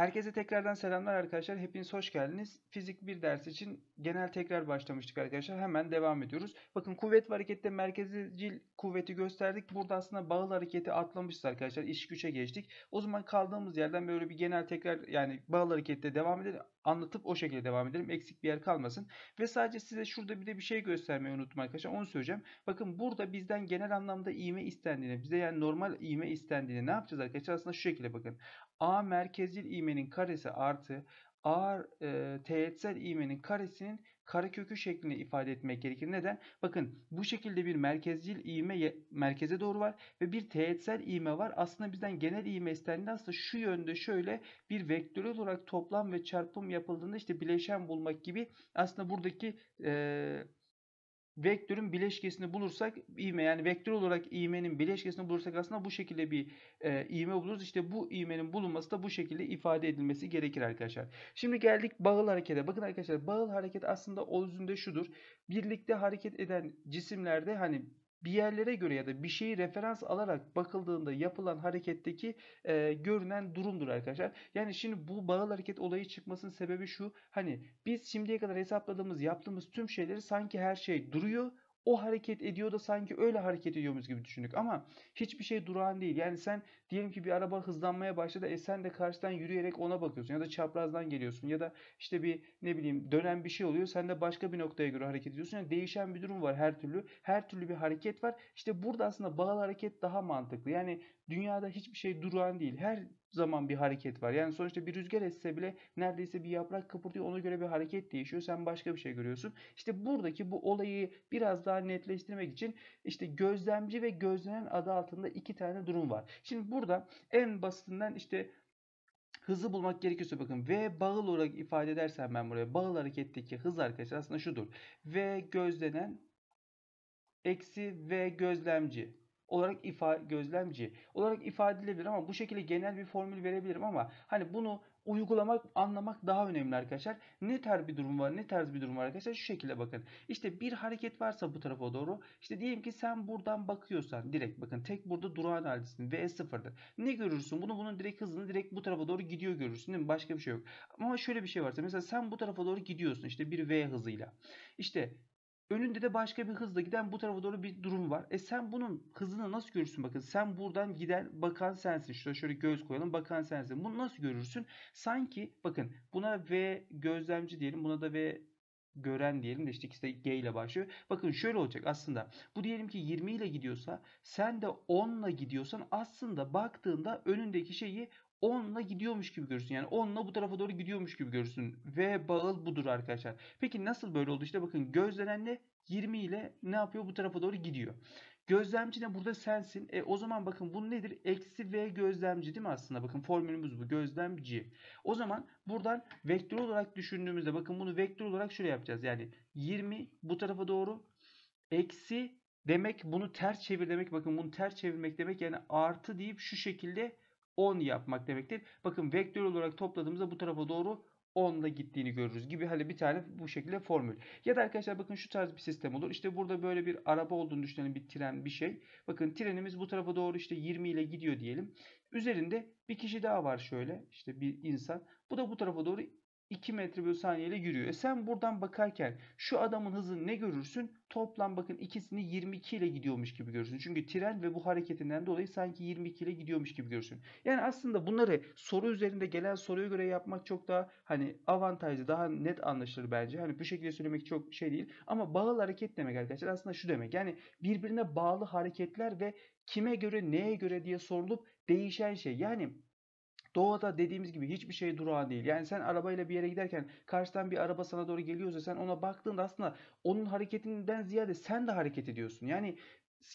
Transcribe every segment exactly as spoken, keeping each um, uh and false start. Herkese tekrardan selamlar arkadaşlar. Hepiniz hoş geldiniz. Fizik bir ders için genel tekrar başlamıştık arkadaşlar. Hemen devam ediyoruz. Bakın kuvvet ve harekette merkezcil kuvveti gösterdik. Burada aslında bağıl hareketi atlamışız arkadaşlar. İş güce geçtik. O zaman kaldığımız yerden böyle bir genel tekrar, yani bağıl harekette devam edelim. Anlatıp o şekilde devam edelim. Eksik bir yer kalmasın. Ve sadece size şurada bir de bir şey göstermeyi unuttum arkadaşlar. Onu söyleyeceğim. Bakın burada bizden genel anlamda iğme istendiğini, bize yani normal iğme istendiğini ne yapacağız arkadaşlar? Aslında şu şekilde bakın. A merkezcil iğmenin karesi artı A e, teğetsel iğmenin karesinin karekökü şeklinde ifade etmek gerekir. Neden? Bakın bu şekilde bir merkezcil iğme merkeze doğru var ve bir teğetsel iğme var. Aslında bizden genel iğme istendiğinde aslında şu yönde şöyle bir vektör olarak toplam ve çarpım yapıldığında işte bileşen bulmak gibi, aslında buradaki e, vektörün bileşkesini bulursak iğme, yani vektör olarak iğmenin bileşkesini bulursak aslında bu şekilde bir e, iğme buluruz. İşte bu iğmenin bulunması da bu şekilde ifade edilmesi gerekir arkadaşlar. Şimdi geldik bağıl harekete. Bakın arkadaşlar, bağıl hareket aslında özünde şudur. Birlikte hareket eden cisimlerde hani bir yerlere göre ya da bir şeyi referans alarak bakıldığında yapılan hareketteki e, görünen durumdur arkadaşlar. Yani şimdi bu bağıl hareket olayı çıkmasının sebebi şu. Hani biz şimdiye kadar hesapladığımız, yaptığımız tüm şeyleri sanki her şey duruyor. O hareket ediyor da sanki öyle hareket ediyormuş gibi düşündük. Ama hiçbir şey durağan değil. Yani sen diyelim ki bir araba hızlanmaya başladı. E sen de karşıdan yürüyerek ona bakıyorsun. Ya da çaprazdan geliyorsun. Ya da işte bir ne bileyim dönen bir şey oluyor. Sen de başka bir noktaya göre hareket ediyorsun. Yani değişen bir durum var her türlü. Her türlü bir hareket var. İşte burada aslında bağıl hareket daha mantıklı. Yani dünyada hiçbir şey durağan değil. Her zaman bir hareket var. Yani sonuçta bir rüzgar esse bile neredeyse bir yaprak kıpırdıyor. Ona göre bir hareket değişiyor. Sen başka bir şey görüyorsun. İşte buradaki bu olayı biraz daha netleştirmek için işte gözlemci ve gözlenen adı altında iki tane durum var. Şimdi burada en basitinden işte hızı bulmak gerekiyorsa bakın V bağıl olarak ifade edersem ben buraya bağıl hareketteki hız arkadaşlar aslında şudur. V gözlenen eksi V gözlemci olarak ifade gözlemci olarak ifade edilebilir ama bu şekilde genel bir formül verebilirim ama hani bunu uygulamak, anlamak daha önemli arkadaşlar. Ne tarz bir durum var, ne tarz bir durum var arkadaşlar? Şu şekilde bakın. İşte bir hareket varsa bu tarafa doğru. İşte diyelim ki sen buradan bakıyorsan direkt bakın tek burada durağan haldesin. V sıfırdır. Ne görürsün? Bunu bunun direkt hızını direkt bu tarafa doğru gidiyor görürsün değil mi? Başka bir şey yok. Ama şöyle bir şey varsa mesela sen bu tarafa doğru gidiyorsun işte bir V hızıyla. İşte önünde de başka bir hızla giden bu tarafa doğru bir durum var. E sen bunun hızını nasıl görürsün? Bakın sen buradan giden bakan sensin. Şurada şöyle göz koyalım. Bakan sensin. Bunu nasıl görürsün? Sanki bakın buna V gözlemci diyelim. Buna da V gören diyelim de işte ikisi de G ile başlıyor. Bakın şöyle olacak aslında. Bu diyelim ki yirmi ile gidiyorsa sen de on ile gidiyorsan aslında baktığında önündeki şeyi onla gidiyormuş gibi görürsün. Yani onla bu tarafa doğru gidiyormuş gibi görürsün. Ve bağıl budur arkadaşlar. Peki nasıl böyle oldu? İşte bakın gözlenenle yirmi ile ne yapıyor? Bu tarafa doğru gidiyor. Gözlemci de burada sensin. E o zaman bakın bu nedir? Eksi V gözlemci değil mi aslında? Bakın formülümüz bu. Gözlemci. O zaman buradan vektör olarak düşündüğümüzde bakın bunu vektör olarak şöyle yapacağız. Yani yirmi bu tarafa doğru eksi demek bunu ters çevir demek. Bakın bunu ters çevirmek demek yani artı deyip şu şekilde on yapmak demektir. Bakın vektör olarak topladığımızda bu tarafa doğru onla gittiğini görürüz gibi hani bir tane bu şekilde formül. Ya da arkadaşlar bakın şu tarz bir sistem olur. İşte burada böyle bir araba olduğunu düşünelim, bir tren bir şey. Bakın trenimiz bu tarafa doğru işte yirmi ile gidiyor diyelim. Üzerinde bir kişi daha var şöyle işte bir insan. Bu da bu tarafa doğru iki metre bölü saniye ile yürüyor. E sen buradan bakarken şu adamın hızını ne görürsün? Toplam bakın ikisini yirmi iki ile gidiyormuş gibi görürsün. Çünkü tren ve bu hareketinden dolayı sanki yirmi iki ile gidiyormuş gibi görürsün. Yani aslında bunları soru üzerinde gelen soruya göre yapmak çok daha hani avantajlı, daha net anlaşılır bence. Hani bu şekilde söylemek çok şey değil. Ama bağıl hareket demek arkadaşlar aslında şu demek. Yani birbirine bağlı hareketler ve kime göre, neye göre diye sorulup değişen şey. Yani doğada dediğimiz gibi hiçbir şey durağan değil. Yani sen arabayla bir yere giderken karşıdan bir araba sana doğru geliyorsa sen ona baktığında aslında onun hareketinden ziyade sen de hareket ediyorsun. Yani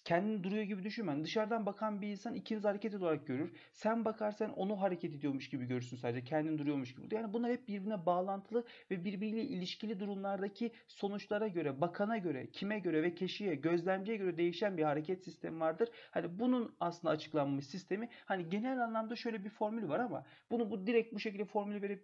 kendini duruyor gibi düşünmen. Dışarıdan bakan bir insan ikiniz hareket olarak görür. Sen bakarsan onu hareket ediyormuş gibi görürsün sadece. Kendini duruyormuş gibi. Yani bunlar hep birbirine bağlantılı ve birbiriyle ilişkili durumlardaki sonuçlara göre, bakana göre, kime göre ve keşiye, gözlemciye göre değişen bir hareket sistemi vardır. Hani bunun aslında açıklanmış sistemi hani genel anlamda şöyle bir formül var ama bunu bu direkt bu şekilde formülü verip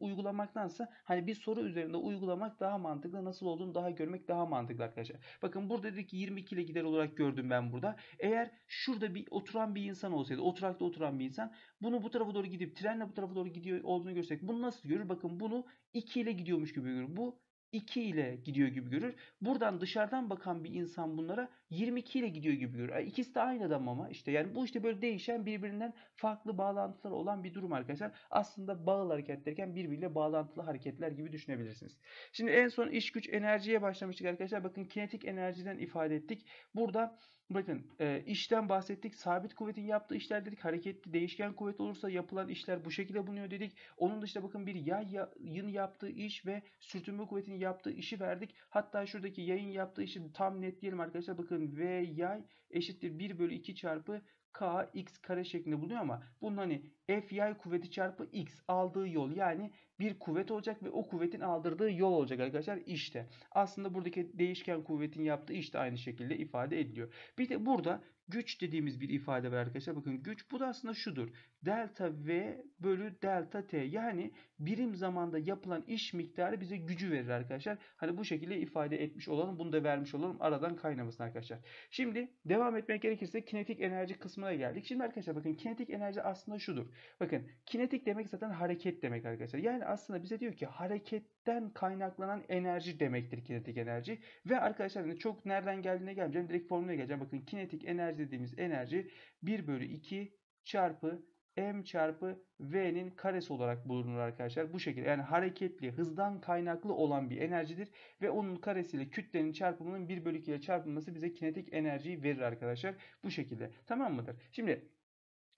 uygulamaktansa hani bir soru üzerinde uygulamak daha mantıklı. Nasıl olduğunu daha görmek daha mantıklı arkadaşlar. Bakın burada dedik ki yirmi iki ile gider olarak kök gördüm ben burada. Eğer şurada bir oturan bir insan olsaydı, oturakta oturan bir insan, bunu bu tarafa doğru gidip trenle bu tarafa doğru gidiyor olduğunu görsek bunu nasıl görür? Bakın bunu iki ile gidiyormuş gibi görür. Bu iki ile gidiyor gibi görür. Buradan dışarıdan bakan bir insan bunlara yirmi iki ile gidiyor gibi görür. İkisi de aynı adam ama işte yani bu işte böyle değişen, birbirinden farklı bağlantılar olan bir durum arkadaşlar. Aslında bağlı hareket derken birbiriyle bağlantılı hareketler gibi düşünebilirsiniz. Şimdi en son iş güç enerjiye başlamıştık arkadaşlar. Bakın kinetik enerjiden ifade ettik. Burada bakın e, işten bahsettik. Sabit kuvvetin yaptığı işler dedik. Hareketli değişken kuvvet olursa yapılan işler bu şekilde bulunuyor dedik. Onun dışında bakın bir yayın yaptığı iş ve sürtünme kuvvetinin yaptığı işi verdik. Hatta şuradaki yayın yaptığı işi tam net diyelim arkadaşlar. Bakın V yay eşittir bir bölü iki çarpı K x kare şeklinde bulunuyor ama bunun hani F yay kuvveti çarpı x aldığı yol, yani bir kuvvet olacak ve o kuvvetin aldırdığı yol olacak arkadaşlar. İşte aslında buradaki değişken kuvvetin yaptığı işte aynı şekilde ifade ediliyor. Bir de burada güç dediğimiz bir ifade var arkadaşlar. Bakın güç bu da aslında şudur. Delta V bölü delta T, yani birim zamanda yapılan iş miktarı bize gücü verir arkadaşlar. Hani bu şekilde ifade etmiş olalım. Bunu da vermiş olalım. Aradan kaynamasın arkadaşlar. Şimdi devam etmek gerekirse kinetik enerji kısmına geldik. Şimdi arkadaşlar bakın kinetik enerji aslında şudur. Bakın kinetik demek zaten hareket demek arkadaşlar. Yani aslında bize diyor ki hareketten kaynaklanan enerji demektir kinetik enerji. Ve arkadaşlar çok nereden geldiğine gelmeyeceğim. Direkt formüle geleceğim. Bakın kinetik enerji dediğimiz enerji bir bölü iki çarpı m çarpı v'nin karesi olarak bulunur arkadaşlar. Bu şekilde yani hareketli, hızdan kaynaklı olan bir enerjidir. Ve onun karesiyle kütlenin çarpımının bir bölü iki ile çarpılması bize kinetik enerjiyi verir arkadaşlar. Bu şekilde. Tamam mıdır? Şimdi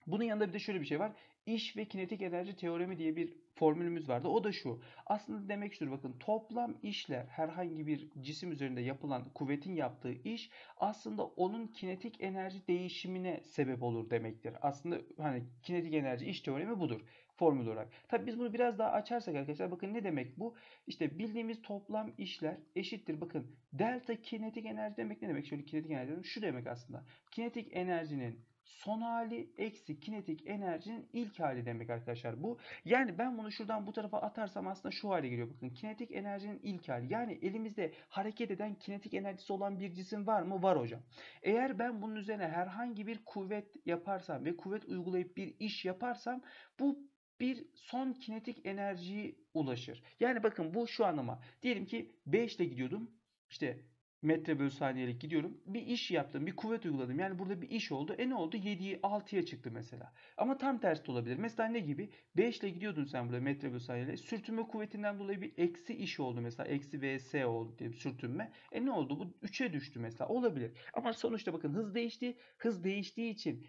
bunun yanında bir de şöyle bir şey var. İş ve kinetik enerji teoremi diye bir formülümüz vardı. O da şu. Aslında demek şudur. Bakın toplam işler, herhangi bir cisim üzerinde yapılan kuvvetin yaptığı iş aslında onun kinetik enerji değişimine sebep olur demektir. Aslında hani kinetik enerji iş teoremi budur formül olarak. Tabi biz bunu biraz daha açarsak arkadaşlar bakın ne demek bu? İşte bildiğimiz toplam işler eşittir. Bakın delta kinetik enerji demek ne demek? Şöyle kinetik enerji demek. Şu demek aslında. Kinetik enerjinin son hali eksi kinetik enerjinin ilk hali demek arkadaşlar bu. Yani ben bunu şuradan bu tarafa atarsam aslında şu hale geliyor. Bakın kinetik enerjinin ilk hali. Yani elimizde hareket eden kinetik enerjisi olan bir cisim var mı? Var hocam. Eğer ben bunun üzerine herhangi bir kuvvet yaparsam ve kuvvet uygulayıp bir iş yaparsam bu bir son kinetik enerjiye ulaşır. Yani bakın bu şu anlama. Diyelim ki beş ile gidiyordum. İşte metre bölü saniyelik gidiyorum. Bir iş yaptım. Bir kuvvet uyguladım. Yani burada bir iş oldu. E ne oldu? yediyi altıya çıktı mesela. Ama tam tersi de olabilir. Mesela ne gibi? beş ile gidiyordun sen burada metre bölü saniyeyle. Sürtünme kuvvetinden dolayı bir eksi iş oldu mesela. Eksi vs oldu diyelim sürtünme. E ne oldu? Bu üçe düştü mesela. Olabilir. Ama sonuçta bakın hız değişti. Hız değiştiği için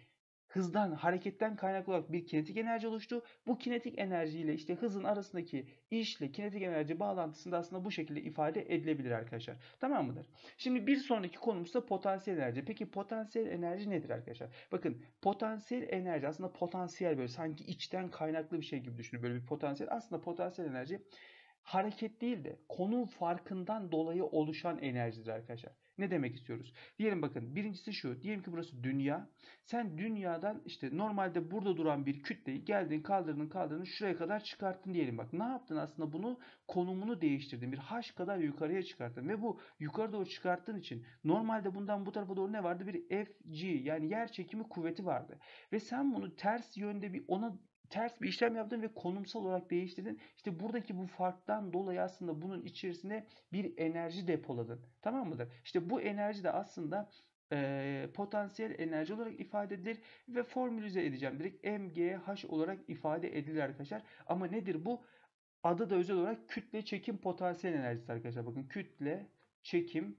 hızdan, hareketten kaynaklı olarak bir kinetik enerji oluştu. Bu kinetik enerjiyle işte hızın arasındaki işle kinetik enerji bağlantısında aslında bu şekilde ifade edilebilir arkadaşlar. Tamam mıdır? Şimdi bir sonraki konumuz da potansiyel enerji. Peki potansiyel enerji nedir arkadaşlar? Bakın potansiyel enerji aslında potansiyel böyle sanki içten kaynaklı bir şey gibi düşünün. Böyle bir potansiyel. Aslında potansiyel enerji hareket değil de konum farkından dolayı oluşan enerjidir arkadaşlar. Ne demek istiyoruz? Diyelim bakın birincisi şu. Diyelim ki burası dünya. Sen dünyadan işte normalde burada duran bir kütleyi geldin kaldırdın kaldırdın şuraya kadar çıkarttın diyelim. Bak ne yaptın aslında bunu konumunu değiştirdin. Bir haş kadar yukarıya çıkarttın ve bu yukarı doğru çıkarttığın için normalde bundan bu tarafa doğru ne vardı? Bir F G yani yer çekimi kuvveti vardı. Ve sen bunu ters yönde bir ona ters bir işlem yaptın ve konumsal olarak değiştirdin. İşte buradaki bu farktan dolayı aslında bunun içerisinde bir enerji depoladın. Tamam mıdır? İşte bu enerji de aslında e, potansiyel enerji olarak ifade edilir ve formülize edeceğim. Direkt M G H olarak ifade edilir arkadaşlar. Ama nedir bu? Adı da özel olarak kütle çekim potansiyel enerjisi arkadaşlar. Bakın kütle çekim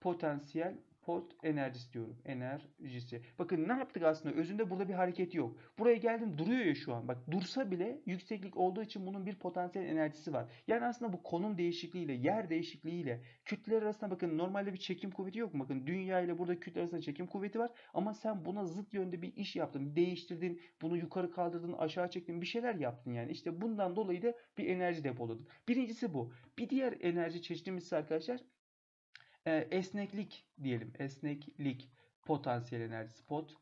potansiyel pot enerjisi diyorum. Enerjisi. Bakın ne yaptık aslında? Özünde burada bir hareket yok. Buraya geldim duruyor ya şu an. Bak dursa bile yükseklik olduğu için bunun bir potansiyel enerjisi var. Yani aslında bu konum değişikliğiyle, yer değişikliğiyle kütleler arasında bakın normalde bir çekim kuvveti yok mu? Bakın dünya ile burada kütle arasında çekim kuvveti var. Ama sen buna zıt yönde bir iş yaptın. Değiştirdin. Bunu yukarı kaldırdın. Aşağı çektin. Bir şeyler yaptın yani. İşte bundan dolayı da bir enerji depoladın. Birincisi bu. Bir diğer enerji çeşitimiz ise arkadaşlar esneklik diyelim. Esneklik potansiyel enerjisi pot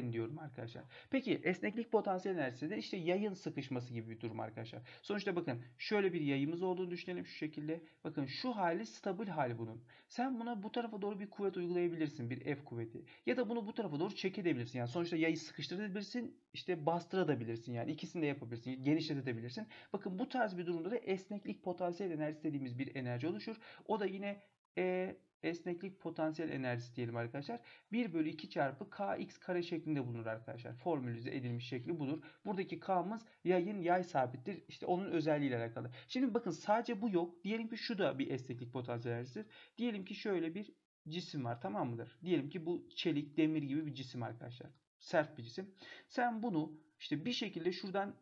N diyorum arkadaşlar. Peki esneklik potansiyel enerjisi de işte yayın sıkışması gibi bir durum arkadaşlar. Sonuçta bakın şöyle bir yayımız olduğunu düşünelim şu şekilde. Bakın şu hali stabil hali bunun. Sen buna bu tarafa doğru bir kuvvet uygulayabilirsin. Bir F kuvveti. Ya da bunu bu tarafa doğru çekebilirsin. Yani sonuçta yayı sıkıştırabilirsin. İşte bastırabilirsin. Yani ikisini de yapabilirsin. Genişletebilirsin. Bakın bu tarz bir durumda da esneklik potansiyel enerjisi dediğimiz bir enerji oluşur. O da yine E, esneklik potansiyel enerjisi diyelim arkadaşlar. bir bölü iki çarpı kx kare şeklinde bulunur arkadaşlar. Formülize edilmiş şekli budur. Buradaki k'mız yayın yay sabittir. İşte onun özelliğiyle alakalı. Şimdi bakın sadece bu yok. Diyelim ki şu da bir esneklik potansiyel enerjisidir. Diyelim ki şöyle bir cisim var, tamam mıdır? Diyelim ki bu çelik, demir gibi bir cisim arkadaşlar. Sert bir cisim. Sen bunu işte bir şekilde şuradan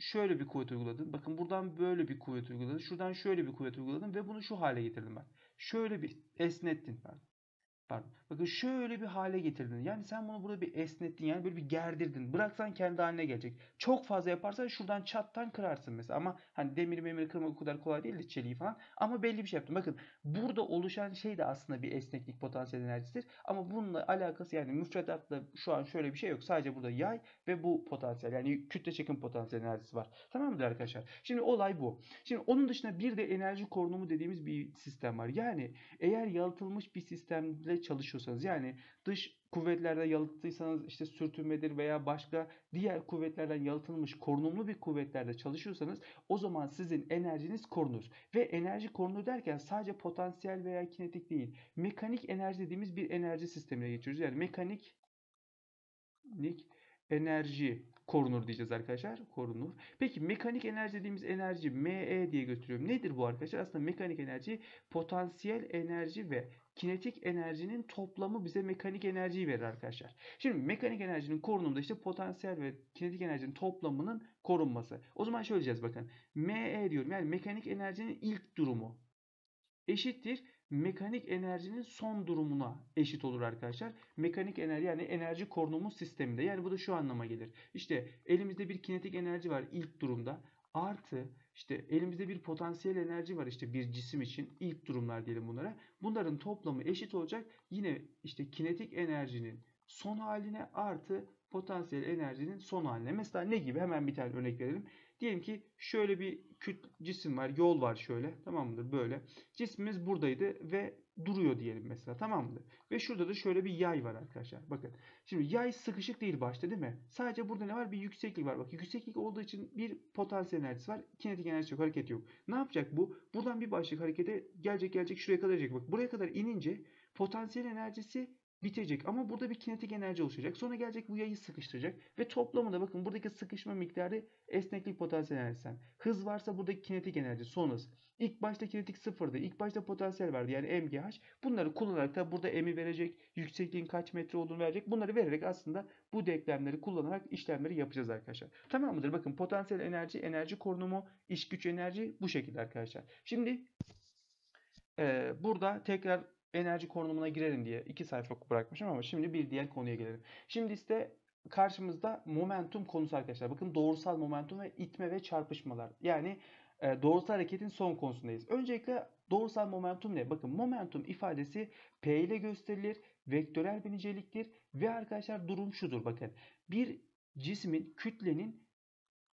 şöyle bir kuvvet uyguladın. Bakın buradan böyle bir kuvvet uyguladın. Şuradan şöyle bir kuvvet uyguladın ve bunu şu hale getirdim ben. Şöyle bir esnettin ben. Pardon. Bakın şöyle bir hale getirdin. Yani sen bunu burada bir esnettin. Yani böyle bir gerdirdin. Bıraksan kendi haline gelecek. Çok fazla yaparsan şuradan çattan kırarsın mesela. Ama hani demiri memiri kırmak o kadar kolay değil de çeliği falan. Ama belli bir şey yaptın. Bakın burada oluşan şey de aslında bir esneklik potansiyel enerjisidir. Ama bununla alakası yani müfredatla şu an şöyle bir şey yok. Sadece burada yay ve bu potansiyel. Yani kütle çekim potansiyel enerjisi var. Tamam mıdır arkadaşlar? Şimdi olay bu. Şimdi onun dışında bir de enerji korunumu dediğimiz bir sistem var. Yani eğer yalıtılmış bir sistemle çalışıyorsanız, yani dış kuvvetlerde yalıttıysanız işte sürtünmedir veya başka diğer kuvvetlerden yalıtılmış korunumlu bir kuvvetlerde çalışıyorsanız o zaman sizin enerjiniz korunur. Ve enerji korunur derken sadece potansiyel veya kinetik değil, mekanik enerji dediğimiz bir enerji sistemine geçiyoruz. Yani mekanik enerji korunur diyeceğiz arkadaşlar. Korunur. Peki mekanik enerji dediğimiz enerji M E diye götürüyorum. Nedir bu arkadaşlar? Aslında mekanik enerji potansiyel enerji ve kinetik enerjinin toplamı bize mekanik enerjiyi verir arkadaşlar. Şimdi mekanik enerjinin korunumda işte potansiyel ve kinetik enerjinin toplamının korunması. O zaman şöyle diyeceğiz bakın. M E diyorum. Yani mekanik enerjinin ilk durumu eşittir mekanik enerjinin son durumuna eşit olur arkadaşlar. Mekanik enerji yani enerji korunumu sisteminde. Yani bu da şu anlama gelir. İşte elimizde bir kinetik enerji var ilk durumda. Artı işte elimizde bir potansiyel enerji var işte bir cisim için. İlk durumlar diyelim bunlara. Bunların toplamı eşit olacak. Yine işte kinetik enerjinin son haline artı potansiyel enerjinin son haline. Mesela ne gibi? Hemen bir tane örnek verelim. Diyelim ki şöyle bir küt cisim var. Yol var şöyle. Tamam mıdır? Böyle. Cismimiz buradaydı ve duruyor diyelim mesela. Tamam mıdır? Ve şurada da şöyle bir yay var arkadaşlar. Bakın. Şimdi yay sıkışık değil başta değil mi? Sadece burada ne var? Bir yükseklik var. Bak yükseklik olduğu için bir potansiyel enerjisi var. Kinetik enerjisi yok. Hareket yok. Ne yapacak bu? Buradan bir başlık harekete gelecek gelecek şuraya kadar gelecek. Bak buraya kadar inince potansiyel enerjisi bitecek ama burada bir kinetik enerji oluşacak. Sonra gelecek bu yayı sıkıştıracak ve toplamında bakın buradaki sıkışma miktarı esneklik potansiyel enerjisi. Hız varsa buradaki kinetik enerji sonrası. İlk başta kinetik sıfırdı. İlk başta potansiyel vardı yani M G H. Bunları kullanarak da burada M'i verecek. Yüksekliğin kaç metre olduğunu verecek. Bunları vererek aslında bu denklemleri kullanarak işlemleri yapacağız arkadaşlar. Tamam mıdır? Bakın potansiyel enerji, enerji korunumu, iş güç enerji bu şekilde arkadaşlar. Şimdi e, burada tekrar enerji korunumuna girelim diye iki sayfa bırakmışım ama şimdi bir diğer konuya gelelim. Şimdi işte karşımızda momentum konusu arkadaşlar. Bakın doğrusal momentum ve itme ve çarpışmalar. Yani doğrusal hareketin son konusundayız. Öncelikle doğrusal momentum ne? Bakın momentum ifadesi P ile gösterilir. Vektörel bir niceliktir. Ve arkadaşlar durum şudur bakın. Bir cismin kütlenin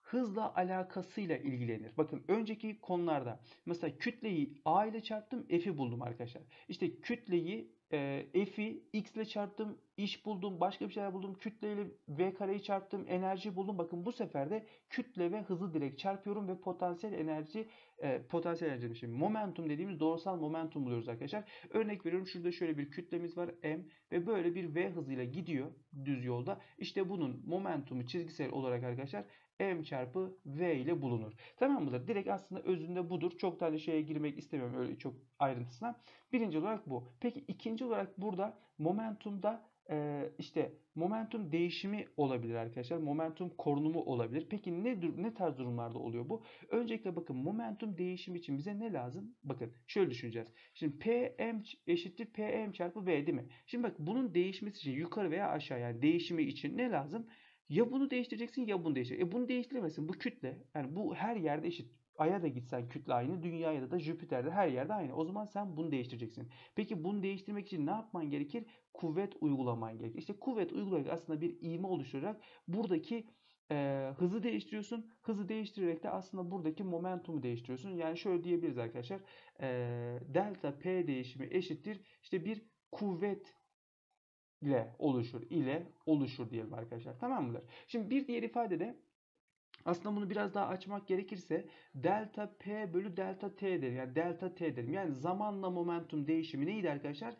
hızla alakasıyla ilgilenir. Bakın önceki konularda mesela kütleyi A ile çarptım F'i buldum arkadaşlar. İşte kütleyi e, F'i X ile çarptım iş buldum başka bir şeyler buldum. Kütleyle V kareyi çarptım enerji buldum. Bakın bu sefer de kütle ve hızı direkt çarpıyorum ve potansiyel enerji e, potansiyel enerji demişim. Momentum dediğimiz doğrusal momentum buluyoruz arkadaşlar. Örnek veriyorum şurada şöyle bir kütlemiz var M ve böyle bir V hızıyla gidiyor düz yolda. İşte bunun momentumu çizgisel olarak arkadaşlar M çarpı V ile bulunur. Tamam mıdır? Direkt aslında özünde budur. Çok tane şeye girmek istemiyorum öyle çok ayrıntısına. Birinci olarak bu. Peki ikinci olarak burada momentumda e, işte momentum değişimi olabilir arkadaşlar. Momentum korunumu olabilir. Peki ne, ne tarz durumlarda oluyor bu? Öncelikle bakın momentum değişimi için bize ne lazım? Bakın şöyle düşüneceğiz. Şimdi P M eşittir P M çarpı V değil mi? Şimdi bak bunun değişmesi için yukarı veya aşağı yani değişimi için ne lazım? Ya bunu değiştireceksin ya bunu değiştireceksin. E bunu değiştiremezsin. Bu kütle. Yani bu her yerde eşit. Ay'a da gitsen kütle aynı. Dünya'ya da da Jüpiter'de her yerde aynı. O zaman sen bunu değiştireceksin. Peki bunu değiştirmek için ne yapman gerekir? Kuvvet uygulaman gerekir. İşte kuvvet uygulayarak aslında bir ivme oluşturarak buradaki e, hızı değiştiriyorsun. Hızı değiştirerek de aslında buradaki momentumu değiştiriyorsun. Yani şöyle diyebiliriz arkadaşlar. E, delta P değişimi eşittir. İşte bir kuvvet ile oluşur. ile oluşur diyelim arkadaşlar. Tamam mıdır? Şimdi bir diğer ifade de aslında bunu biraz daha açmak gerekirse delta P bölü delta T derim. Yani delta T derim. Yani zamanla momentum değişimi neydi arkadaşlar?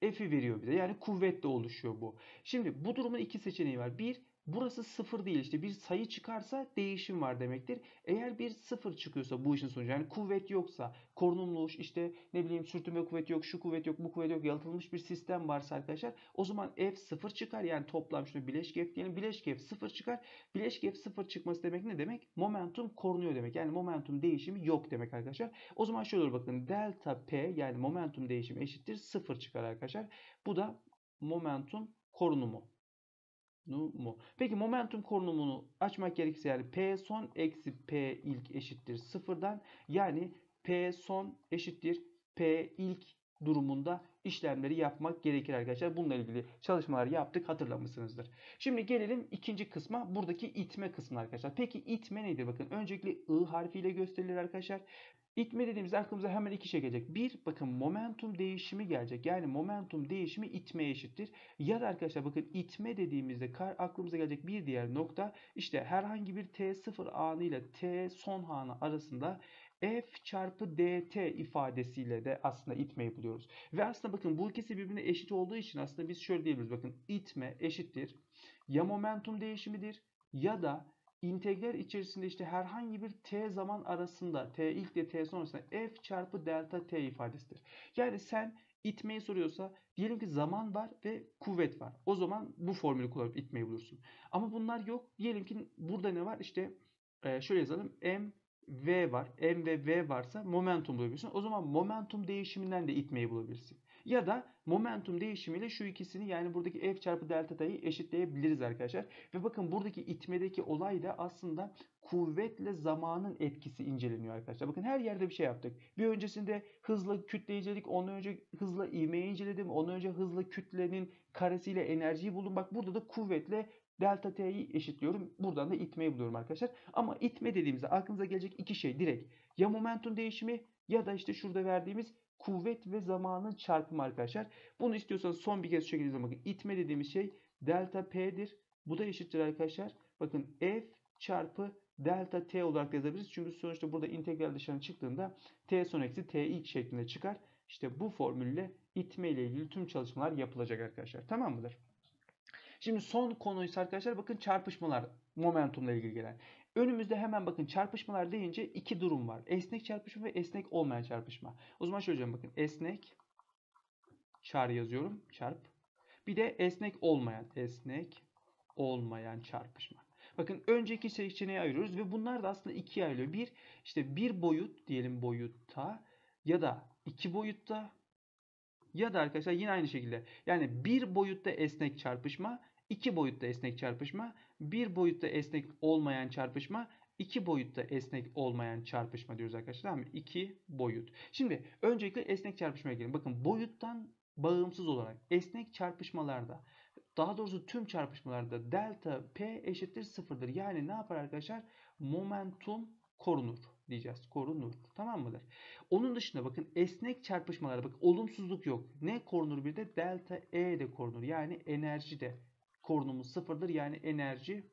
F'i veriyor bize. Yani kuvvetle oluşuyor bu. Şimdi bu durumun iki seçeneği var. Bir, burası sıfır değil. İşte bir sayı çıkarsa değişim var demektir. Eğer bir sıfır çıkıyorsa bu işin sonucu, yani kuvvet yoksa, korunumlu işte ne bileyim sürtünme kuvveti yok, şu kuvvet yok, bu kuvvet yok, yalıtılmış bir sistem varsa arkadaşlar o zaman F sıfır çıkar. Yani toplam şunu bileşke F diyelim. Bileşke F sıfır çıkar. Bileşke F sıfır çıkması demek ne demek? Momentum korunuyor demek. Yani momentum değişimi yok demek arkadaşlar. O zaman şöyle olur bakın. Delta P yani momentum değişimi eşittir sıfır çıkar arkadaşlar. Bu da momentum korunumu. Mu. Peki momentum korunumunu açmak gerekirse yani P son eksi P ilk eşittir sıfırdan, yani P son eşittir P ilk durumunda işlemleri yapmak gerekir arkadaşlar. Bununla ilgili çalışmalar yaptık, hatırlamışsınızdır. Şimdi gelelim ikinci kısma, buradaki itme kısmına arkadaşlar. Peki itme nedir? Bakın öncelikle I harfiyle gösterilir arkadaşlar. İtme dediğimizde aklımıza hemen iki şey gelecek. Bir, bakın momentum değişimi gelecek. Yani momentum değişimi itmeye eşittir. Ya da arkadaşlar bakın itme dediğimizde aklımıza gelecek bir diğer nokta. İşte herhangi bir T sıfır anı ile T son anı arasında F çarpı dt ifadesiyle de aslında itmeyi buluyoruz. Ve aslında bakın bu ikisi birbirine eşit olduğu için aslında biz şöyle diyebiliriz. Bakın itme eşittir. Ya momentum değişimidir ya da İntegral içerisinde işte herhangi bir t zaman arasında, t ilk ile t son arasında f çarpı delta t ifadesidir. Yani sen itmeyi soruyorsa diyelim ki zaman var ve kuvvet var. O zaman bu formülü kullanıp itmeyi bulursun. Ama bunlar yok. Diyelim ki burada ne var? İşte şöyle yazalım. M V var. M ve V varsa momentum bulabilirsin. O zaman momentum değişiminden de itmeyi bulabilirsin. Ya da momentum değişimiyle şu ikisini yani buradaki F çarpı delta T'yi eşitleyebiliriz arkadaşlar. Ve bakın buradaki itmedeki olay da aslında kuvvetle zamanın etkisi inceleniyor arkadaşlar. Bakın her yerde bir şey yaptık. Bir öncesinde hızla kütleyi inceledik. Ondan önce hızla ivmeyi inceledim. Ondan önce hızla kütlenin karesiyle enerjiyi buldum. Bak burada da kuvvetle delta T'yi eşitliyorum. Buradan da itmeyi buluyorum arkadaşlar. Ama itme dediğimizde aklınıza gelecek iki şey direkt. Ya momentum değişimi ya da işte şurada verdiğimiz kuvvet ve zamanın çarpımı arkadaşlar. Bunu istiyorsanız son bir kez şu şekilde bakın. İtme dediğimiz şey delta P'dir. Bu da eşittir arkadaşlar. Bakın F çarpı delta T olarak yazabiliriz. Çünkü sonuçta burada integral dışarı çıktığında T son eksi T ilk şeklinde çıkar. İşte bu formülle itme ile ilgili tüm çalışmalar yapılacak arkadaşlar. Tamam mıdır? Şimdi son konuysa arkadaşlar bakın çarpışmalar, momentumla ilgili gelen. Önümüzde hemen bakın çarpışmalar deyince iki durum var. Esnek çarpışma ve esnek olmayan çarpışma. O zaman şöyle hocam bakın esnek çarpı yazıyorum çarp. Bir de esnek olmayan esnek olmayan çarpışma. Bakın önceki seçeneği ayırıyoruz ve bunlar da aslında ikiye ayrılıyor. Bir işte bir boyut diyelim boyutta ya da iki boyutta. Ya da arkadaşlar yine aynı şekilde yani bir boyutta esnek çarpışma, iki boyutta esnek çarpışma, bir boyutta esnek olmayan çarpışma, iki boyutta esnek olmayan çarpışma diyoruz arkadaşlar. Tamam mı? İki boyut. Şimdi öncelikle esnek çarpışmaya gelin. Bakın boyuttan bağımsız olarak esnek çarpışmalarda, daha doğrusu tüm çarpışmalarda delta P eşittir sıfırdır. Yani ne yapar arkadaşlar? Momentum korunur diyeceğiz. Korunur. Tamam mıdır? Onun dışında bakın esnek çarpışmalarda bakın olumsuzluk yok. Ne korunur bir de? Delta E de korunur. Yani enerji de korunumu sıfırdır. Yani enerji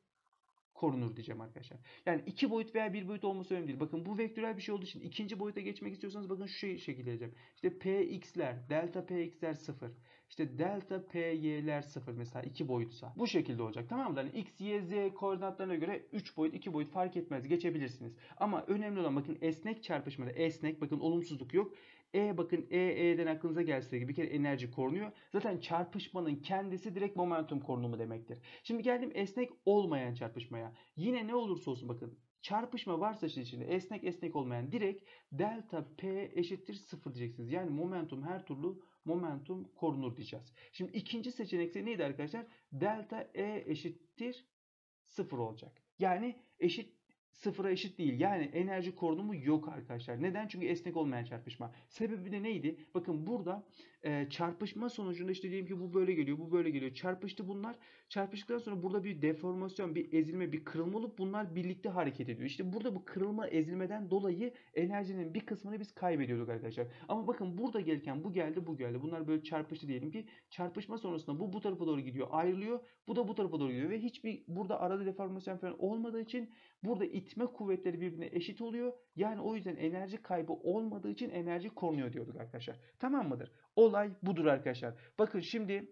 korunur diyeceğim arkadaşlar. Yani iki boyut veya bir boyut olması önemli değil. Bakın bu vektörel bir şey olduğu için ikinci boyuta geçmek istiyorsanız bakın şu şey, şekilde diyeceğim. İşte P X'ler, delta P X'ler sıfır. İşte delta P Y'ler sıfır mesela iki boyutsa. Bu şekilde olacak. Tamam mı? Yani X, Y, Z koordinatlarına göre üç boyut, iki boyut fark etmez. Geçebilirsiniz. Ama önemli olan bakın esnek çarpışmada. Esnek bakın olumsuzluk yok. E bakın E, E'den aklınıza gelse gibi bir kere enerji korunuyor. Zaten çarpışmanın kendisi direkt momentum korunumu demektir. Şimdi geldim esnek olmayan çarpışmaya. Yine ne olursa olsun bakın çarpışma varsa içinde esnek esnek olmayan direkt delta P eşittir sıfır diyeceksiniz. Yani momentum her türlü momentum korunur diyeceğiz. Şimdi ikinci seçenekte neydi arkadaşlar? Delta E eşittir sıfır olacak. Yani eşit sıfıra eşit değil. Yani enerji korunumu yok arkadaşlar. Neden? Çünkü esnek olmayan çarpışma. Sebebi de neydi? Bakın burada e, çarpışma sonucunda işte diyelim ki bu böyle geliyor, bu böyle geliyor. Çarpıştı bunlar. Çarpıştıktan sonra burada bir deformasyon, bir ezilme, bir kırılma olup bunlar birlikte hareket ediyor. İşte burada bu kırılma, ezilmeden dolayı enerjinin bir kısmını biz kaybediyorduk arkadaşlar. Ama bakın burada gelirken bu geldi, bu geldi. Bunlar böyle çarpıştı diyelim ki. Çarpışma sonrasında bu bu tarafa doğru gidiyor, ayrılıyor. Bu da bu tarafa doğru gidiyor ve hiçbir burada arada deformasyon falan olmadığı için burada itme kuvvetleri birbirine eşit oluyor. Yani o yüzden enerji kaybı olmadığı için enerji korunuyor diyorduk arkadaşlar. Tamam mıdır? Olay budur arkadaşlar. Bakın şimdi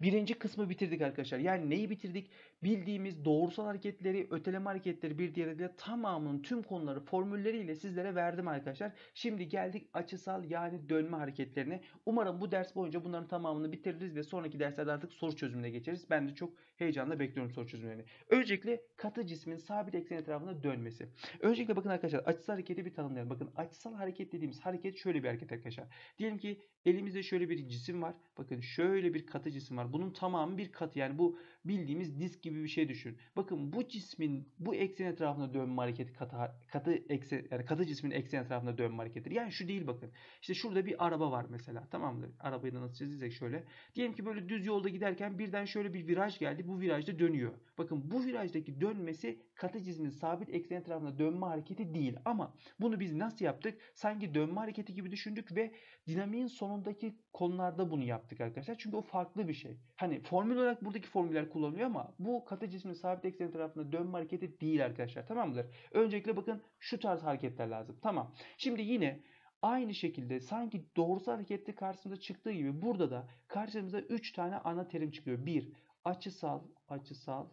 birinci kısmı bitirdik arkadaşlar. Yani neyi bitirdik? Bildiğimiz doğrusal hareketleri, öteleme hareketleri bir diğer adıyla tamamının tüm konuları formülleriyle sizlere verdim arkadaşlar. Şimdi geldik açısal yani dönme hareketlerine. Umarım bu ders boyunca bunların tamamını bitiririz ve sonraki derslerde artık soru çözümüne geçeriz. Ben de çok heyecanla bekliyorum soru çözümlerini. Öncelikle katı cismin sabit eksen etrafında dönmesi. Öncelikle bakın arkadaşlar açısal hareketi bir tanımlayalım. Bakın açısal hareket dediğimiz hareket şöyle bir hareket arkadaşlar. Diyelim ki elimizde şöyle bir cisim var. Bakın şöyle bir katı cisim var. Bunun tamamı bir katı, yani bu bildiğimiz disk gibi bir şey düşün. Bakın bu cismin bu eksen etrafında dönme hareketi katı, katı eksen, yani katı cismin eksen etrafında dönme hareketidir. Yani şu değil bakın. İşte şurada bir araba var mesela. Tamamdır. Arabayı da nasıl çizdiysek şöyle. Diyelim ki böyle düz yolda giderken birden şöyle bir viraj geldi. Bu virajda dönüyor. Bakın bu virajdaki dönmesi katı cismin sabit eksen etrafında dönme hareketi değil. Ama bunu biz nasıl yaptık? Sanki dönme hareketi gibi düşündük ve dinamiğin sonundaki konularda bunu yaptık arkadaşlar. Çünkü o farklı bir şey. Hani formül olarak buradaki formüller kullanılıyor ama bu katı cismin sabit eksen tarafında dönme hareketi değil arkadaşlar. Tamam mıdır? Öncelikle bakın şu tarz hareketler lazım. Tamam. Şimdi yine aynı şekilde sanki doğrusal harekette karşımıza çıktığı gibi burada da karşımıza üç tane ana terim çıkıyor. bir Açısal, açısal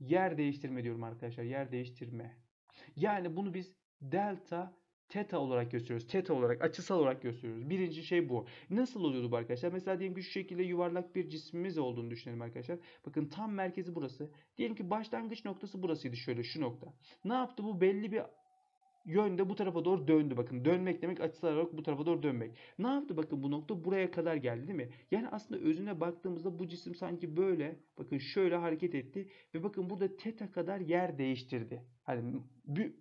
yer değiştirme diyorum arkadaşlar. Yer değiştirme. Yani bunu biz delta Teta olarak gösteriyoruz. Teta olarak, açısal olarak gösteriyoruz. Birinci şey bu. Nasıl oluyordu bu arkadaşlar? Mesela diyelim ki şu şekilde yuvarlak bir cismimiz olduğunu düşünelim arkadaşlar. Bakın tam merkezi burası. Diyelim ki başlangıç noktası burasıydı. Şöyle şu nokta. Ne yaptı? Bu belli bir yönde bu tarafa doğru döndü. Bakın dönmek demek açısal olarak bu tarafa doğru dönmek. Ne yaptı? Bakın bu nokta buraya kadar geldi değil mi? Yani aslında özüne baktığımızda bu cisim sanki böyle, bakın şöyle hareket etti ve bakın burada teta kadar yer değiştirdi. Hani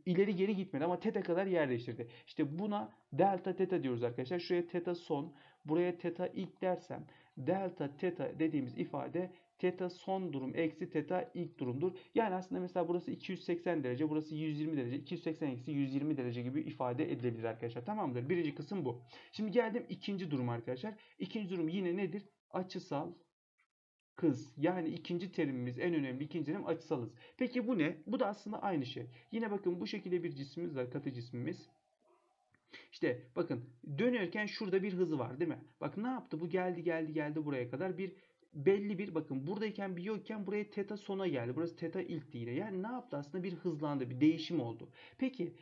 ileri geri gitmedi ama teta kadar yer değiştirdi. İşte buna delta teta diyoruz arkadaşlar. Şuraya teta son, buraya teta ilk dersem delta teta dediğimiz ifade teta son durum eksi teta ilk durumdur. Yani aslında mesela burası iki yüz seksen derece, burası yüz yirmi derece, iki yüz seksen eksi yüz yirmi derece gibi ifade edilebilir arkadaşlar. Tamamdır. Birinci kısım bu. Şimdi geldim ikinci durum arkadaşlar. İkinci durum yine nedir? Açısal kız. Yani ikinci terimimiz, en önemli ikinci terim açısalız. Peki bu ne? Bu da aslında aynı şey. Yine bakın bu şekilde bir cismimiz var, katı cismimiz. İşte bakın dönüyorken şurada bir hızı var değil mi? Bak ne yaptı? Bu geldi geldi geldi buraya kadar bir belli bir, bakın buradayken bir yokken buraya teta sona geldi. Burası teta ilkti yine. Yani ne yaptı? Aslında bir hızlandı, bir değişim oldu. Peki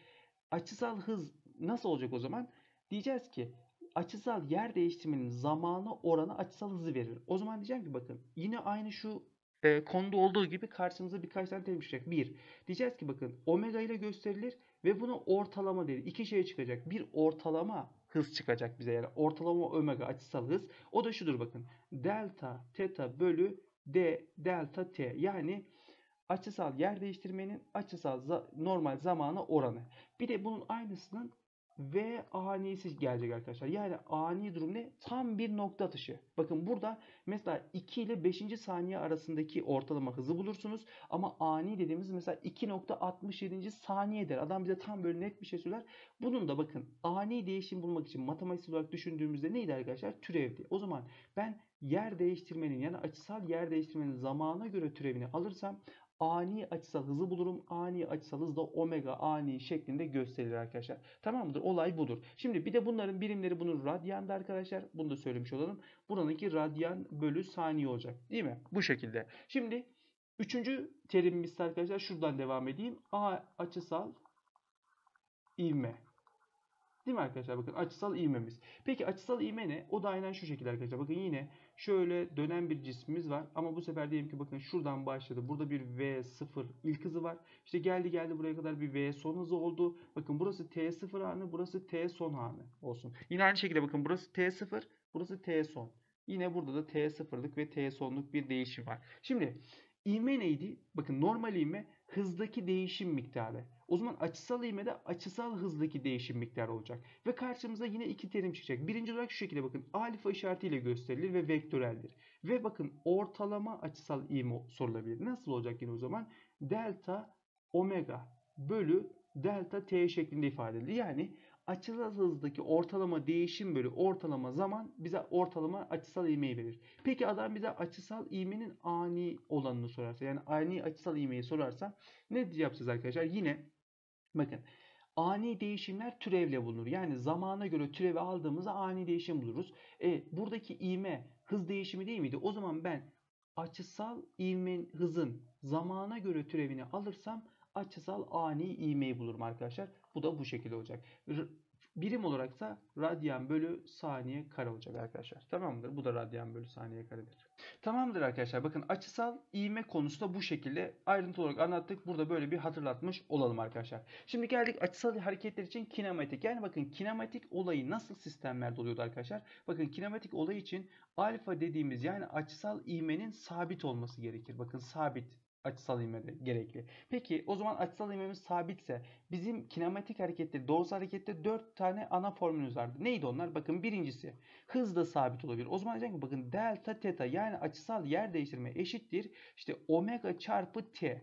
açısal hız nasıl olacak o zaman? Diyeceğiz ki açısal yer değiştirmenin zamanı oranı açısal hızı verir. O zaman diyeceğim ki bakın yine aynı şu e, konuda olduğu gibi karşımıza birkaç tane terim çıkacak. Bir, diyeceğiz ki bakın omega ile gösterilir ve buna ortalama denir. İki şey çıkacak. Bir ortalama hız çıkacak bize, yani ortalama omega açısal hız. O da şudur bakın. Delta teta bölü d delta t. Yani açısal yer değiştirmenin açısal za normal zamana oranı. Bir de bunun aynısının ve anisi gelecek arkadaşlar. Yani ani durum ne? Tam bir nokta atışı. Bakın burada mesela iki ile beşinci saniye arasındaki ortalama hızı bulursunuz. Ama ani dediğimiz mesela iki nokta altmış yedinci saniyedir. Adam bize tam böyle net bir şey söyler. Bunun da bakın ani değişim bulmak için matematik olarak düşündüğümüzde neydi arkadaşlar? Türevdi. O zaman ben yer değiştirmenin, yani açısal yer değiştirmenin zamana göre türevini alırsam ani açısal hızı bulurum. Ani açısal hız da omega ani şeklinde gösterilir arkadaşlar. Tamam mıdır? Olay budur. Şimdi bir de bunların birimleri, bunun radyandı arkadaşlar. Bunu da söylemiş olalım. Buradaki radyan bölü saniye olacak. Değil mi? Bu şekilde. Şimdi üçüncü terimimiz arkadaşlar. Şuradan devam edeyim. A açısal ivme. Değil mi arkadaşlar? Bakın açısal ivmemiz. Peki açısal ivme ne? O da aynen şu şekilde arkadaşlar. Bakın yine şöyle dönen bir cismimiz var. Ama bu sefer diyelim ki bakın şuradan başladı. Burada bir V sıfır ilk hızı var. İşte geldi geldi buraya kadar bir V son hızı oldu. Bakın burası T sıfır anı, burası T son anı olsun. Yine aynı şekilde bakın burası T sıfır, burası T son. Yine burada da T sıfırlık ve T sonluk bir değişim var. Şimdi İvme neydi? Bakın normal ivme hızdaki değişim miktarı. O zaman açısal ivme de açısal hızdaki değişim miktarı olacak. Ve karşımıza yine iki terim çıkacak. Birinci olarak şu şekilde bakın. Alfa işaretiyle gösterilir ve vektöreldir. Ve bakın ortalama açısal ivme sorulabilir. Nasıl olacak yine o zaman? Delta omega bölü delta t şeklinde ifade edilir. Yani açısal hızdaki ortalama değişim bölü ortalama zaman bize ortalama açısal ivmeyi verir. Peki adam bize açısal ivmenin ani olanını sorarsa, yani ani açısal ivmeyi sorarsa ne yapacağız arkadaşlar? Yine bakın ani değişimler türevle bulunur. Yani zamana göre türevi aldığımızda ani değişim buluruz. E, buradaki ivme hız değişimi değil miydi? O zaman ben açısal ivmenin hızın zamana göre türevini alırsam açısal ani ivmeyi bulurum arkadaşlar. Bu da bu şekilde olacak. Birim olaraksa radyan bölü saniye kare olacak arkadaşlar. Tamamdır. Bu da radyan bölü saniye karedir. Tamamdır arkadaşlar. Bakın açısal ivme konusu da bu şekilde ayrıntı olarak anlattık. Burada böyle bir hatırlatmış olalım arkadaşlar. Şimdi geldik açısal hareketler için kinematik. Yani bakın kinematik olayı nasıl sistemlerde oluyordu arkadaşlar? Bakın kinematik olay için alfa dediğimiz yani açısal ivmenin sabit olması gerekir. Bakın sabit. Açısal ivme de gerekli. Peki o zaman açısal ivmemiz sabitse bizim kinematik hareketleri, doğrusal harekette dört tane ana formülümüz vardı. Neydi onlar? Bakın birincisi hız da sabit olabilir. O zaman diyeceğim ki bakın delta teta yani açısal yer değiştirme eşittir. İşte omega çarpı t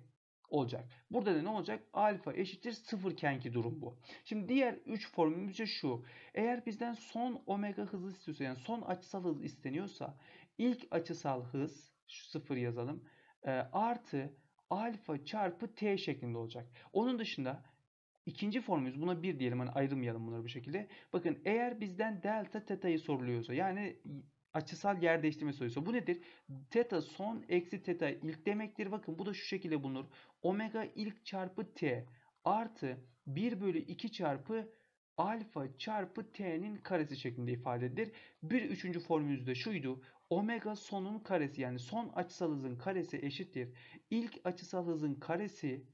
olacak. Burada da ne olacak? Alfa eşittir sıfırkenki durum bu. Şimdi diğer üç formülümüz de şu. Eğer bizden son omega hızı istiyorsa yani son açısal hız isteniyorsa ilk açısal hız şu sıfır yazalım. Artı alfa çarpı t şeklinde olacak. Onun dışında ikinci formülümüz buna bir diyelim. Hani ayrılmayalım bunları bu şekilde. Bakın eğer bizden delta teta'yı soruluyorsa yani açısal yer değiştirme soruluyorsa bu nedir? Teta son eksi teta ilk demektir. Bakın bu da şu şekilde bulunur. Omega ilk çarpı t artı bir bölü iki çarpı alfa çarpı t'nin karesi şeklinde ifade edilir. Bir üçüncü formülümüz de şuydu. Omega sonun karesi yani son açısal hızın karesi eşittir. İlk açısal hızın karesi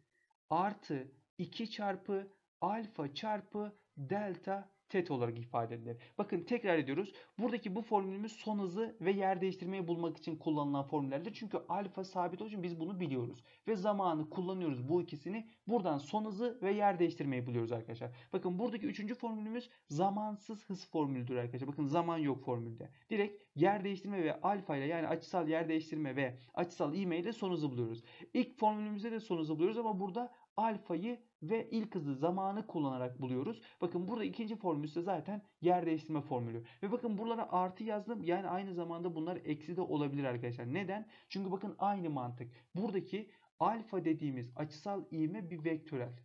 artı iki çarpı alfa çarpı delta teta olarak ifade edilir. Bakın tekrar ediyoruz. Buradaki bu formülümüz son hızı ve yer değiştirmeyi bulmak için kullanılan formüllerdir. Çünkü alfa sabit olduğu için biz bunu biliyoruz. Ve zamanı kullanıyoruz bu ikisini. Buradan son hızı ve yer değiştirmeyi buluyoruz arkadaşlar. Bakın buradaki üçüncü formülümüz zamansız hız formülüdür arkadaşlar. Bakın zaman yok formülde. Direkt yer değiştirme ve alfa ile yani açısal yer değiştirme ve açısal ivme ile son hızı buluyoruz. İlk formülümüzde de son hızı buluyoruz ama burada alfayı ve ilk hızı zamanı kullanarak buluyoruz. Bakın burada ikinci formülü de zaten yer değiştirme formülü. Ve bakın buralara artı yazdım. Yani aynı zamanda bunlar eksi de olabilir arkadaşlar. Neden? Çünkü bakın aynı mantık. Buradaki alfa dediğimiz açısal ivme bir vektörel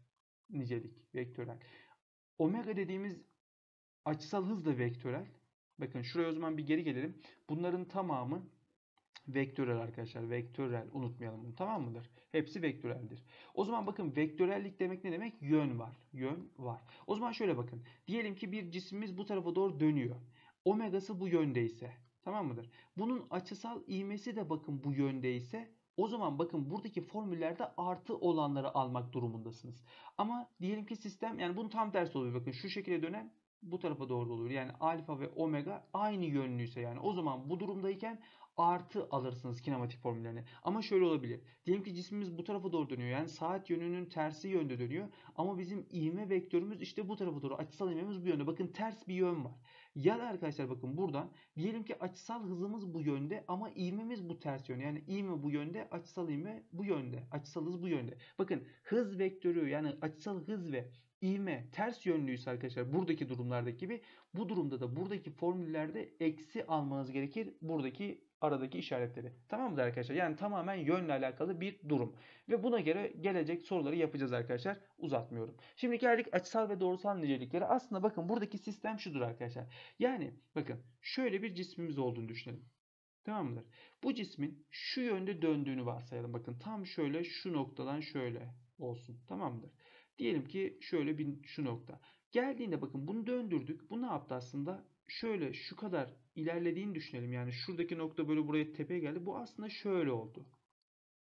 nicelik. Vektörel. Omega dediğimiz açısal hız da vektörel. Bakın şuraya o zaman bir geri gelelim. Bunların tamamı vektörel arkadaşlar. Vektörel. Unutmayalım bunu. Tamam mıdır? Hepsi vektöreldir. O zaman bakın vektörellik demek ne demek? Yön var. Yön var. O zaman şöyle bakın. Diyelim ki bir cisimimiz bu tarafa doğru dönüyor. Omegası bu yöndeyse. Tamam mıdır? Bunun açısal ivmesi de bakın bu yöndeyse. O zaman bakın buradaki formüllerde artı olanları almak durumundasınız. Ama diyelim ki sistem yani bunun tam tersi oluyor. Bakın şu şekilde dönen bu tarafa doğru olur. Yani alfa ve omega aynı yönlüyse yani o zaman bu durumdayken artı alırsınız kinematik formüllerini. Ama şöyle olabilir. Diyelim ki cismimiz bu tarafa doğru dönüyor. Yani saat yönünün tersi yönde dönüyor. Ama bizim ivme vektörümüz işte bu tarafa doğru. Açısal ivmemiz bu yönde. Bakın ters bir yön var. Ya da arkadaşlar bakın buradan diyelim ki açısal hızımız bu yönde ama ivmemiz bu ters yönde. Yani ivme bu yönde, açısal ivme bu yönde. Açısal hız bu yönde. Bakın hız vektörü yani açısal hız ve ivme ters yönlüyse arkadaşlar buradaki durumlardaki gibi bu durumda da buradaki formüllerde eksi almanız gerekir. Buradaki aradaki işaretleri. Tamam mı arkadaşlar? Yani tamamen yönle alakalı bir durum. Ve buna göre gelecek soruları yapacağız arkadaşlar. Uzatmıyorum. Şimdi geldik açısal ve doğrusal niceliklere. Aslında bakın buradaki sistem şudur arkadaşlar. Yani bakın şöyle bir cismimiz olduğunu düşünelim. Tamam mıdır? Bu cismin şu yönde döndüğünü varsayalım. Bakın tam şöyle şu noktadan şöyle olsun. Tamam mıdır? Diyelim ki şöyle bir şu nokta. Geldiğinde bakın bunu döndürdük. Bu ne yaptı aslında? Şöyle şu kadar ilerlediğini düşünelim. Yani şuradaki nokta böyle buraya tepeye geldi. Bu aslında şöyle oldu.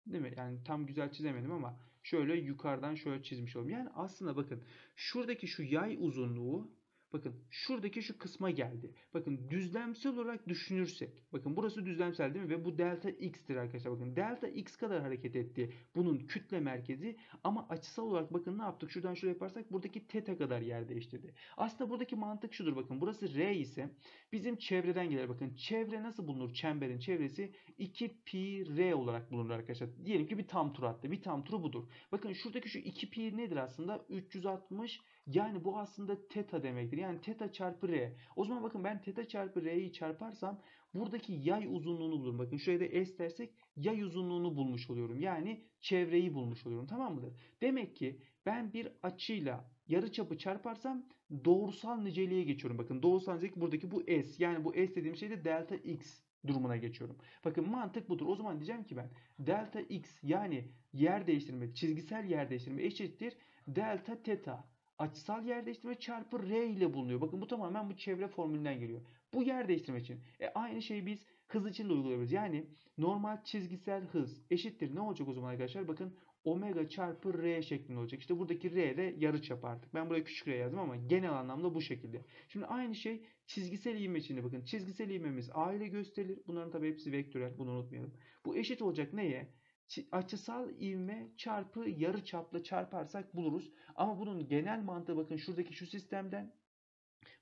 Değil mi? Yani tam güzel çizemedim ama şöyle yukarıdan şöyle çizmiş oldum. Yani aslında bakın şuradaki şu yay uzunluğu Bakın şuradaki şu kısma geldi. Bakın düzlemsel olarak düşünürsek. Bakın burası düzlemsel değil mi? Ve bu delta x'tir arkadaşlar. Bakın delta x kadar hareket etti. Bunun kütle merkezi. Ama açısal olarak bakın ne yaptık? Şuradan şuraya yaparsak buradaki teta kadar yer değiştirdi. Aslında buradaki mantık şudur. Bakın burası r ise bizim çevreden gelir. Bakın çevre nasıl bulunur? Çemberin çevresi iki pi r olarak bulunur arkadaşlar. Diyelim ki bir tam tur attı. Bir tam turu budur. Bakın şuradaki şu iki pi nedir aslında? üç yüz altmış. Yani bu aslında teta demektir. Yani teta çarpı r. O zaman bakın ben teta çarpı r'yi çarparsam buradaki yay uzunluğunu bulurum. Bakın şuraya da s dersek yay uzunluğunu bulmuş oluyorum. Yani çevreyi bulmuş oluyorum. Tamam mıdır? Demek ki ben bir açıyla yarıçapı çarparsam doğrusal niceliğe geçiyorum. Bakın doğrusal nicelik buradaki bu s. Yani bu s dediğim şey de delta x durumuna geçiyorum. Bakın mantık budur. O zaman diyeceğim ki ben delta x yani yer değiştirme, çizgisel yer değiştirme eşittir delta teta. Açısal yer değiştirme çarpı r ile bulunuyor. Bakın bu tamamen bu çevre formülünden geliyor. Bu yer değiştirme için. E aynı şeyi biz hız için de uygulayabiliriz. Yani normal çizgisel hız eşittir. Ne olacak o zaman arkadaşlar? Bakın omega çarpı r şeklinde olacak. İşte buradaki r de yarıçap artık. Ben buraya küçük r yazdım ama genel anlamda bu şekilde. Şimdi aynı şey çizgisel ivme içinde. Bakın çizgisel ivmemiz a ile gösterilir. Bunların tabi hepsi vektörel. Bunu unutmayalım. Bu eşit olacak neye? Açısal ivme çarpı yarıçapla çarparsak buluruz. Ama bunun genel mantığı bakın şuradaki şu sistemden.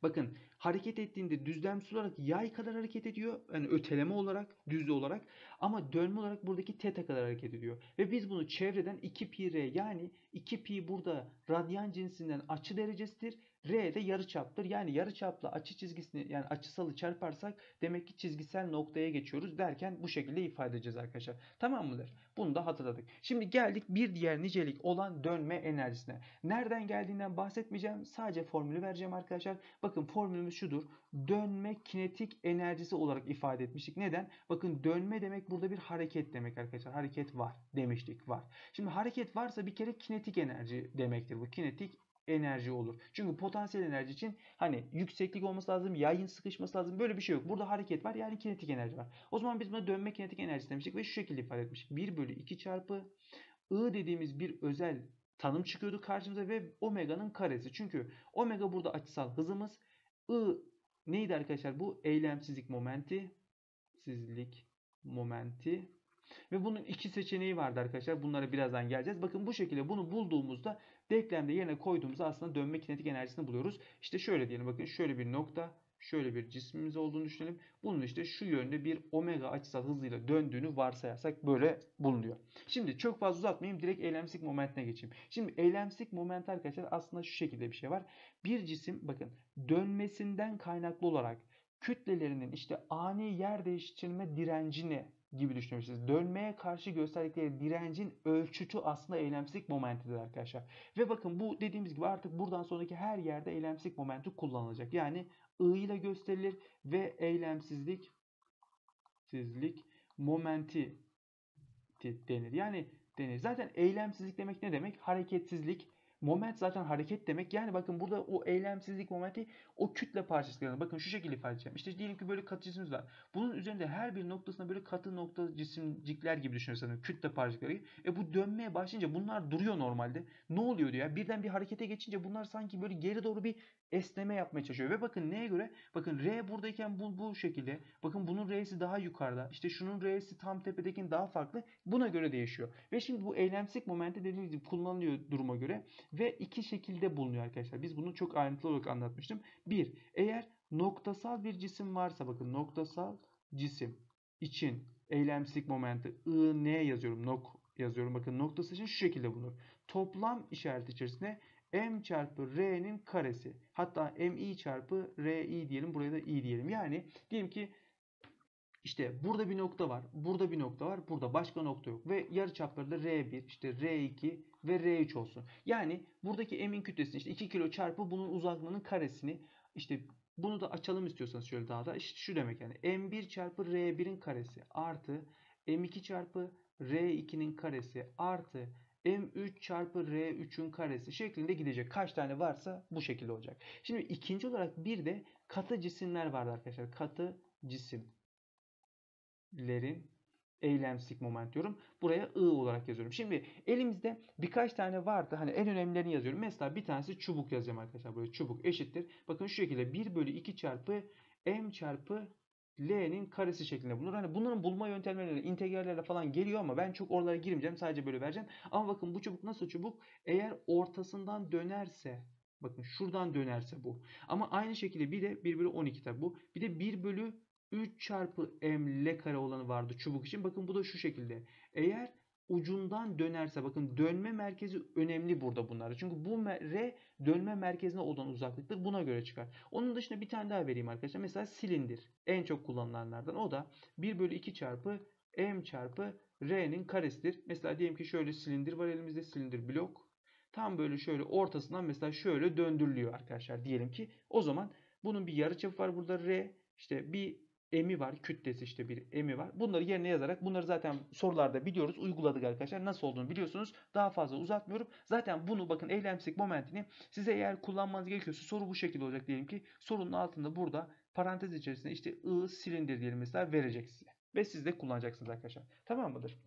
Bakın hareket ettiğinde düzlemsel olarak yay kadar hareket ediyor. Yani öteleme olarak, düzlü olarak. Ama dönme olarak buradaki teta kadar hareket ediyor. Ve biz bunu çevreden iki pi r yani iki pi burada radyan cinsinden açı derecesidir. R de yarıçaptır. Yani yarıçapla açı çizgisini yani açısalı çarparsak demek ki çizgisel noktaya geçiyoruz derken bu şekilde ifade edeceğiz arkadaşlar. Tamam mıdır? Bunu da hatırladık. Şimdi geldik bir diğer nicelik olan dönme enerjisine. Nereden geldiğinden bahsetmeyeceğim. Sadece formülü vereceğim arkadaşlar. Bakın formülümüz şudur. Dönme kinetik enerjisi olarak ifade etmiştik. Neden? Bakın dönme demek burada bir hareket demek arkadaşlar. Hareket var demiştik. Var. Şimdi hareket varsa bir kere kinetik enerji demektir. Bu kinetik enerji olur. Çünkü potansiyel enerji için hani yükseklik olması lazım, yayın sıkışması lazım. Böyle bir şey yok. Burada hareket var yani kinetik enerji var. O zaman biz buna dönme kinetik enerjisi demiştik ve şu şekilde ifade etmiştik. bir bölü iki çarpı I dediğimiz bir özel tanım çıkıyordu karşımıza ve omega'nın karesi. Çünkü omega burada açısal hızımız. I neydi arkadaşlar? Bu eylemsizlik momenti. Sizlik momenti. Ve bunun iki seçeneği vardı arkadaşlar. Bunlara birazdan geleceğiz. Bakın bu şekilde bunu bulduğumuzda denklemde yerine koyduğumuzda aslında dönme kinetik enerjisini buluyoruz. İşte şöyle diyelim. Bakın şöyle bir nokta. Şöyle bir cismimiz olduğunu düşünelim. Bunun işte şu yönde bir omega açısal hızıyla döndüğünü varsayarsak böyle bulunuyor. Şimdi çok fazla uzatmayayım. Direkt eylemsizlik momentine geçeyim. Şimdi eylemsizlik momenti arkadaşlar aslında şu şekilde bir şey var. Bir cisim bakın dönmesinden kaynaklı olarak kütlelerinin işte ani yer değiştirme direncini gibi düşünmüşsünüz. Dönmeye karşı gösterdikleri direncin ölçütü aslında eylemsizlik momentidir arkadaşlar. Ve bakın bu dediğimiz gibi artık buradan sonraki her yerde eylemsizlik momenti kullanılacak. Yani I ile gösterilir ve eylemsizlik sizlik momenti denir. Yani denir. Zaten eylemsizlik demek ne demek? Hareketsizlik. Moment zaten hareket demek. Yani bakın burada o eylemsizlik momenti o kütle parçacıklarına. Bakın şu şekilde ifade edeceğim. İşte diyelim ki böyle katı cisimimiz var. Bunun üzerinde her bir noktasına böyle katı nokta cisimcikler gibi düşünürseniz kütle parçacıkları gibi. E bu dönmeye başlayınca bunlar duruyor normalde. Ne oluyor diyor ya? Birden bir harekete geçince bunlar sanki böyle geri doğru bir esneme yapmaya çalışıyor. Ve bakın neye göre? Bakın R buradayken bu, bu şekilde. Bakın bunun R'si daha yukarıda. İşte şunun R'si tam tepedekinin daha farklı. Buna göre değişiyor. Ve şimdi bu eylemsizlik momenti dediğimiz gibi kullanılıyor duruma göre. Ve iki şekilde bulunuyor arkadaşlar. Biz bunu çok ayrıntılı olarak anlatmıştım. Bir, eğer noktasal bir cisim varsa bakın noktasal cisim için eylemsizlik momenti I, N yazıyorum. Nok yazıyorum. Bakın noktası için şu şekilde bulunur. Toplam işareti içerisinde M çarpı R'nin karesi. Hatta M I çarpı R I diyelim. Buraya da I diyelim. Yani diyelim ki İşte burada bir nokta var, burada bir nokta var, burada başka nokta yok. Ve yarıçapları da R bir, işte R iki ve R üç olsun. Yani buradaki M'in kütlesini işte iki kilo çarpı bunun uzaklığının karesini işte bunu da açalım istiyorsanız şöyle daha da işte şu demek yani M bir çarpı R birin karesi artı M iki çarpı R ikinin karesi artı M üç çarpı R üçün karesi şeklinde gidecek. Kaç tane varsa bu şekilde olacak. Şimdi ikinci olarak bir de katı cisimler vardı arkadaşlar. Katı cisim. lerin eylemsizlik moment diyorum. Buraya I olarak yazıyorum. Şimdi elimizde birkaç tane vardı. Hani en önemlilerini yazıyorum. Mesela bir tanesi çubuk yazacağım arkadaşlar. Böyle çubuk eşittir. Bakın şu şekilde bir bölü iki çarpı M çarpı L'nin karesi şeklinde bulunur. Hani bunların bulma yöntemleri integrallerle falan geliyor ama ben çok oralara girmeyeceğim. Sadece böyle vereceğim. Ama bakın bu çubuk nasıl çubuk? Eğer ortasından dönerse, bakın şuradan dönerse bu. Ama aynı şekilde bir de bir bölü on iki tabi bu. Bir de bir bölü üç çarpı M L kare olanı vardı çubuk için. Bakın bu da şu şekilde. Eğer ucundan dönerse, bakın dönme merkezi önemli burada bunlarda. Çünkü bu R dönme merkezine olan uzaklıktır. Buna göre çıkar. Onun dışında bir tane daha vereyim arkadaşlar. Mesela silindir. En çok kullanılanlardan. O da bir bölü iki çarpı M çarpı R'nin karesidir. Mesela diyelim ki şöyle silindir var elimizde. Silindir blok. Tam böyle şöyle ortasından mesela şöyle döndürülüyor arkadaşlar. Diyelim ki o zaman bunun bir yarıçapı var burada R. İşte bir emi var. Kütlesi işte bir emi var. Bunları yerine yazarak, bunları zaten sorularda biliyoruz. Uyguladık arkadaşlar. Nasıl olduğunu biliyorsunuz. Daha fazla uzatmıyorum. Zaten bunu bakın eylemsizlik momentini size eğer kullanmanız gerekiyorsa soru bu şekilde olacak diyelim ki. Sorunun altında burada parantez içerisinde işte I silindir diyelim mesela verecek size. Ve siz de kullanacaksınız arkadaşlar. Tamam mıdır?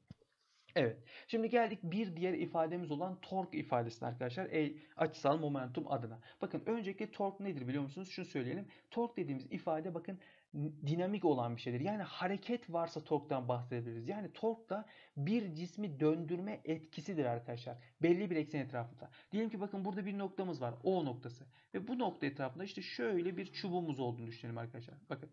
Evet. Şimdi geldik bir diğer ifademiz olan tork ifadesine arkadaşlar. E, açısal momentum adına. Bakın öncelikle tork nedir biliyor musunuz? Şunu söyleyelim. Tork dediğimiz ifade bakın dinamik olan bir şeydir. Yani hareket varsa torktan bahsedebiliriz. Yani tork da bir cismi döndürme etkisidir arkadaşlar. Belli bir eksen etrafında. Diyelim ki bakın burada bir noktamız var. O noktası. Ve bu nokta etrafında işte şöyle bir çubuğumuz olduğunu düşünelim arkadaşlar. Bakın.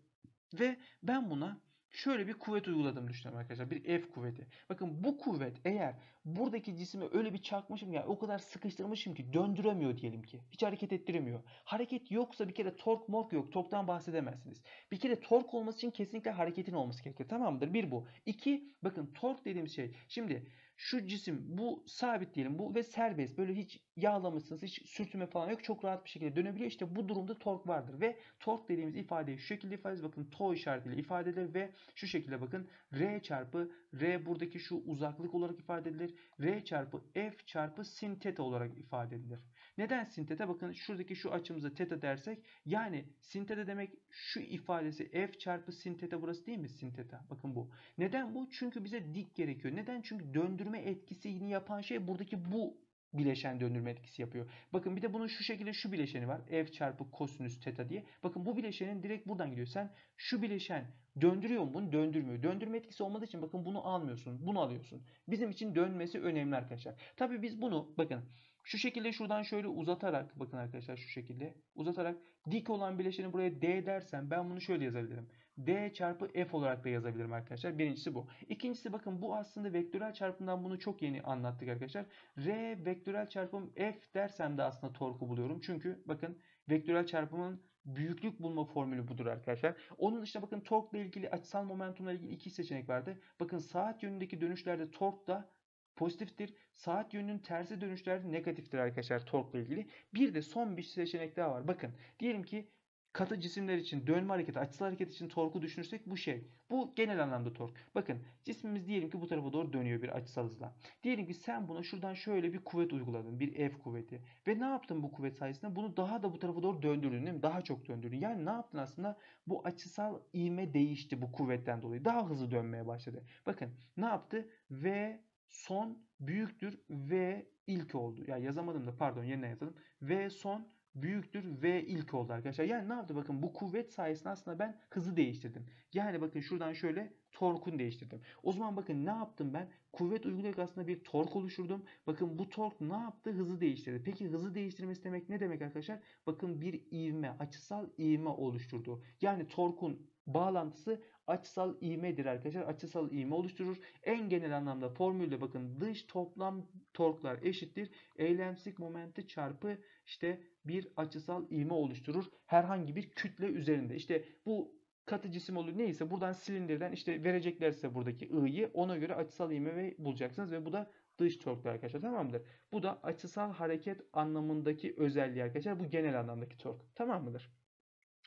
Ve ben buna şöyle bir kuvvet uyguladığımı düşünüyorum arkadaşlar. Bir F kuvveti. Bakın bu kuvvet eğer buradaki cisme öyle bir çarpmışım ya, o kadar sıkıştırmışım ki döndüremiyor diyelim ki. Hiç hareket ettiremiyor. Hareket yoksa bir kere tork mork yok. Torktan bahsedemezsiniz. Bir kere tork olması için kesinlikle hareketin olması gerekir. Tamam mıdır? Bir bu. İki bakın tork dediğimiz şey. Şimdi şu cisim bu sabit diyelim bu ve serbest. Böyle hiç yağlamışsınız. Hiç sürtünme falan yok. Çok rahat bir şekilde dönebiliyor. İşte bu durumda tork vardır. Ve tork dediğimiz ifadeyi şu şekilde ifade ediyoruz. Bakın tau işaretiyle ifade edilir ve şu şekilde bakın R çarpı R buradaki şu uzaklık olarak ifade edilir. R çarpı F çarpı sin teta olarak ifade edilir. Neden sin teta? Bakın şuradaki şu açımıza teta dersek yani sin teta demek şu ifadesi F çarpı sin teta burası değil mi? Sin teta. Bakın bu. Neden bu? Çünkü bize dik gerekiyor. Neden? Çünkü döndürme etkisini yapan şey buradaki bu bileşen döndürme etkisi yapıyor. Bakın bir de bunun şu şekilde şu bileşeni var. F çarpı kosinüs teta diye. Bakın bu bileşenin direkt buradan gidiyor. Sen şu bileşen döndürüyor mu bunu? Döndürmüyor. Döndürme etkisi olmadığı için bakın bunu almıyorsun. Bunu alıyorsun. Bizim için dönmesi önemli arkadaşlar. Tabii biz bunu bakın şu şekilde şuradan şöyle uzatarak bakın arkadaşlar şu şekilde uzatarak dik olan bileşeni buraya D dersen ben bunu şöyle yazabilirim. D çarpı F olarak da yazabilirim arkadaşlar. Birincisi bu. İkincisi bakın bu aslında vektörel çarpımdan bunu çok yeni anlattık arkadaşlar. R vektörel çarpım F dersem de aslında torku buluyorum. Çünkü bakın vektörel çarpımın büyüklük bulma formülü budur arkadaşlar. Onun dışında bakın torkla ilgili açısal momentumla ilgili iki seçenek vardı. Bakın saat yönündeki dönüşlerde tork da pozitiftir. Saat yönünün tersi dönüşler negatiftir arkadaşlar torkla ilgili. Bir de son bir seçenek daha var. Bakın diyelim ki katı cisimler için dönme hareketi, açısal hareket için torku düşünürsek bu şey. Bu genel anlamda tork. Bakın cismimiz diyelim ki bu tarafa doğru dönüyor bir açısal hızla. Diyelim ki sen buna şuradan şöyle bir kuvvet uyguladın. Bir F kuvveti. Ve ne yaptın bu kuvvet sayesinde? Bunu daha da bu tarafa doğru döndürdün değil mi? Daha çok döndürdün. Yani ne yaptın aslında? Bu açısal ivme değişti bu kuvvetten dolayı. Daha hızlı dönmeye başladı. Bakın ne yaptı? Ve son büyüktür V ilk oldu. Ya yani yazamadım da pardon yerine yazalım. V son büyüktür V ilk oldu arkadaşlar. Yani ne yaptı? Bakın bu kuvvet sayesinde aslında ben hızı değiştirdim. Yani bakın şuradan şöyle torkun değiştirdim. O zaman bakın ne yaptım ben? Kuvvet uygulayarak aslında bir tork oluşturdum. Bakın bu tork ne yaptı? Hızı değiştirdi. Peki hızı değiştirmesi demek ne demek arkadaşlar? Bakın bir ivme, açısal ivme oluşturdu. Yani torkun bağlantısı açısal ivmedir arkadaşlar. Açısal ivme oluşturur. En genel anlamda formülde bakın dış toplam torklar eşittir eylemsizlik momenti çarpı işte bir açısal ivme oluşturur. Herhangi bir kütle üzerinde. İşte bu katı cisim olur neyse buradan silindirden işte vereceklerse buradaki I'yi ona göre açısal ivme bulacaksınız ve bu da dış torklar arkadaşlar. Tamamdır. Bu da açısal hareket anlamındaki özelliği arkadaşlar. Bu genel anlamdaki tork. Tamam mıdır?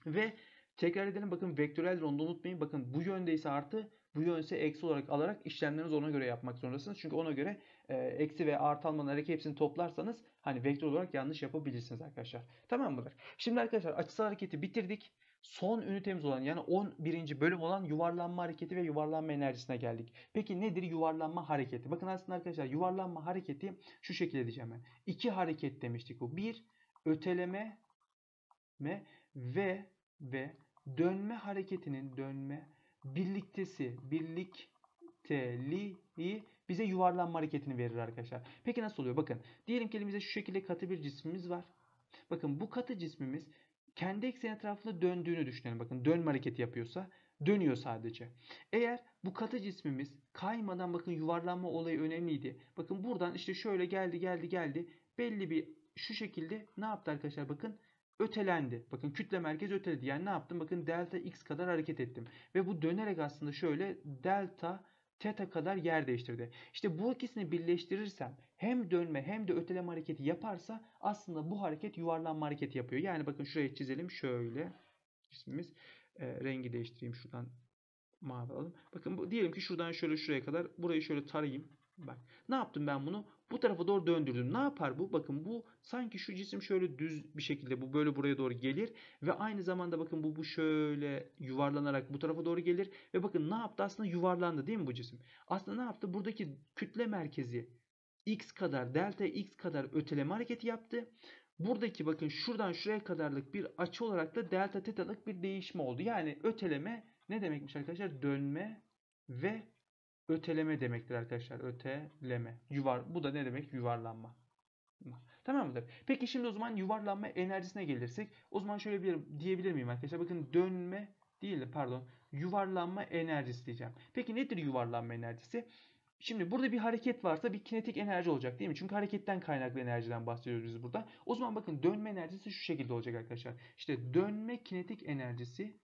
Ve tekrar edelim bakın vektörel onu da unutmayın. Bakın bu yönde ise artı, bu yönse eksi olarak alarak işlemlerinizi ona göre yapmak zorundasınız. Çünkü ona göre e, eksi ve artı almalarındaki hepsini toplarsanız hani vektör olarak yanlış yapabilirsiniz arkadaşlar. Tamam mıdır? Şimdi arkadaşlar açısal hareketi bitirdik. Son ünitemiz olan yani on birinci bölüm olan yuvarlanma hareketi ve yuvarlanma enerjisine geldik. Peki nedir yuvarlanma hareketi? Bakın aslında arkadaşlar yuvarlanma hareketi şu şekilde diyeceğim ben. İki hareket demiştik bu. Bir öteleme ve ve dönme hareketinin dönme birliktesi birlikteliği bize yuvarlanma hareketini verir arkadaşlar. Peki nasıl oluyor? Bakın diyelim ki elimizde şu şekilde katı bir cismimiz var. Bakın bu katı cismimiz kendi ekseni etrafında döndüğünü düşünelim. Bakın dönme hareketi yapıyorsa dönüyor sadece. Eğer bu katı cismimiz kaymadan bakın yuvarlanma olayı önemliydi. Bakın buradan işte şöyle geldi geldi geldi. Belli bir şu şekilde ne yaptı arkadaşlar? Bakın ötelendi. Bakın kütle merkezi öteledi. Yani ne yaptım? Bakın delta x kadar hareket ettim. Ve bu dönerek aslında şöyle delta teta kadar yer değiştirdi. İşte bu ikisini birleştirirsem hem dönme hem de öteleme hareketi yaparsa aslında bu hareket yuvarlanma hareketi yapıyor. Yani bakın şuraya çizelim şöyle. Cismimiz e, rengi değiştireyim şuradan mavi alalım. Bakın bu, diyelim ki şuradan şöyle şuraya kadar burayı şöyle tarayayım. Bak ne yaptım ben bunu? Bu tarafa doğru döndürdüm. Ne yapar bu? Bakın bu sanki şu cisim şöyle düz bir şekilde bu böyle buraya doğru gelir ve aynı zamanda bakın bu bu şöyle yuvarlanarak bu tarafa doğru gelir ve bakın ne yaptı? Aslında yuvarlandı değil mi bu cisim? Aslında ne yaptı? Buradaki kütle merkezi x kadar delta x kadar öteleme hareketi yaptı. Buradaki bakın şuradan şuraya kadarlık bir açı olarak da delta teta'lık bir değişme oldu. Yani öteleme ne demekmiş arkadaşlar? Dönme ve öteleme demektir arkadaşlar. Öteleme. Yuvar, bu da ne demek? Yuvarlanma. Tamam mıdır? Peki şimdi o zaman yuvarlanma enerjisine gelirsek. O zaman şöyle bir diyebilir miyim arkadaşlar? Bakın dönme değil de pardon. Yuvarlanma enerjisi diyeceğim. Peki nedir yuvarlanma enerjisi? Şimdi burada bir hareket varsa bir kinetik enerji olacak değil mi? Çünkü hareketten kaynaklı enerjiden bahsediyoruz biz burada. O zaman bakın dönme enerjisi şu şekilde olacak arkadaşlar. İşte dönme kinetik enerjisi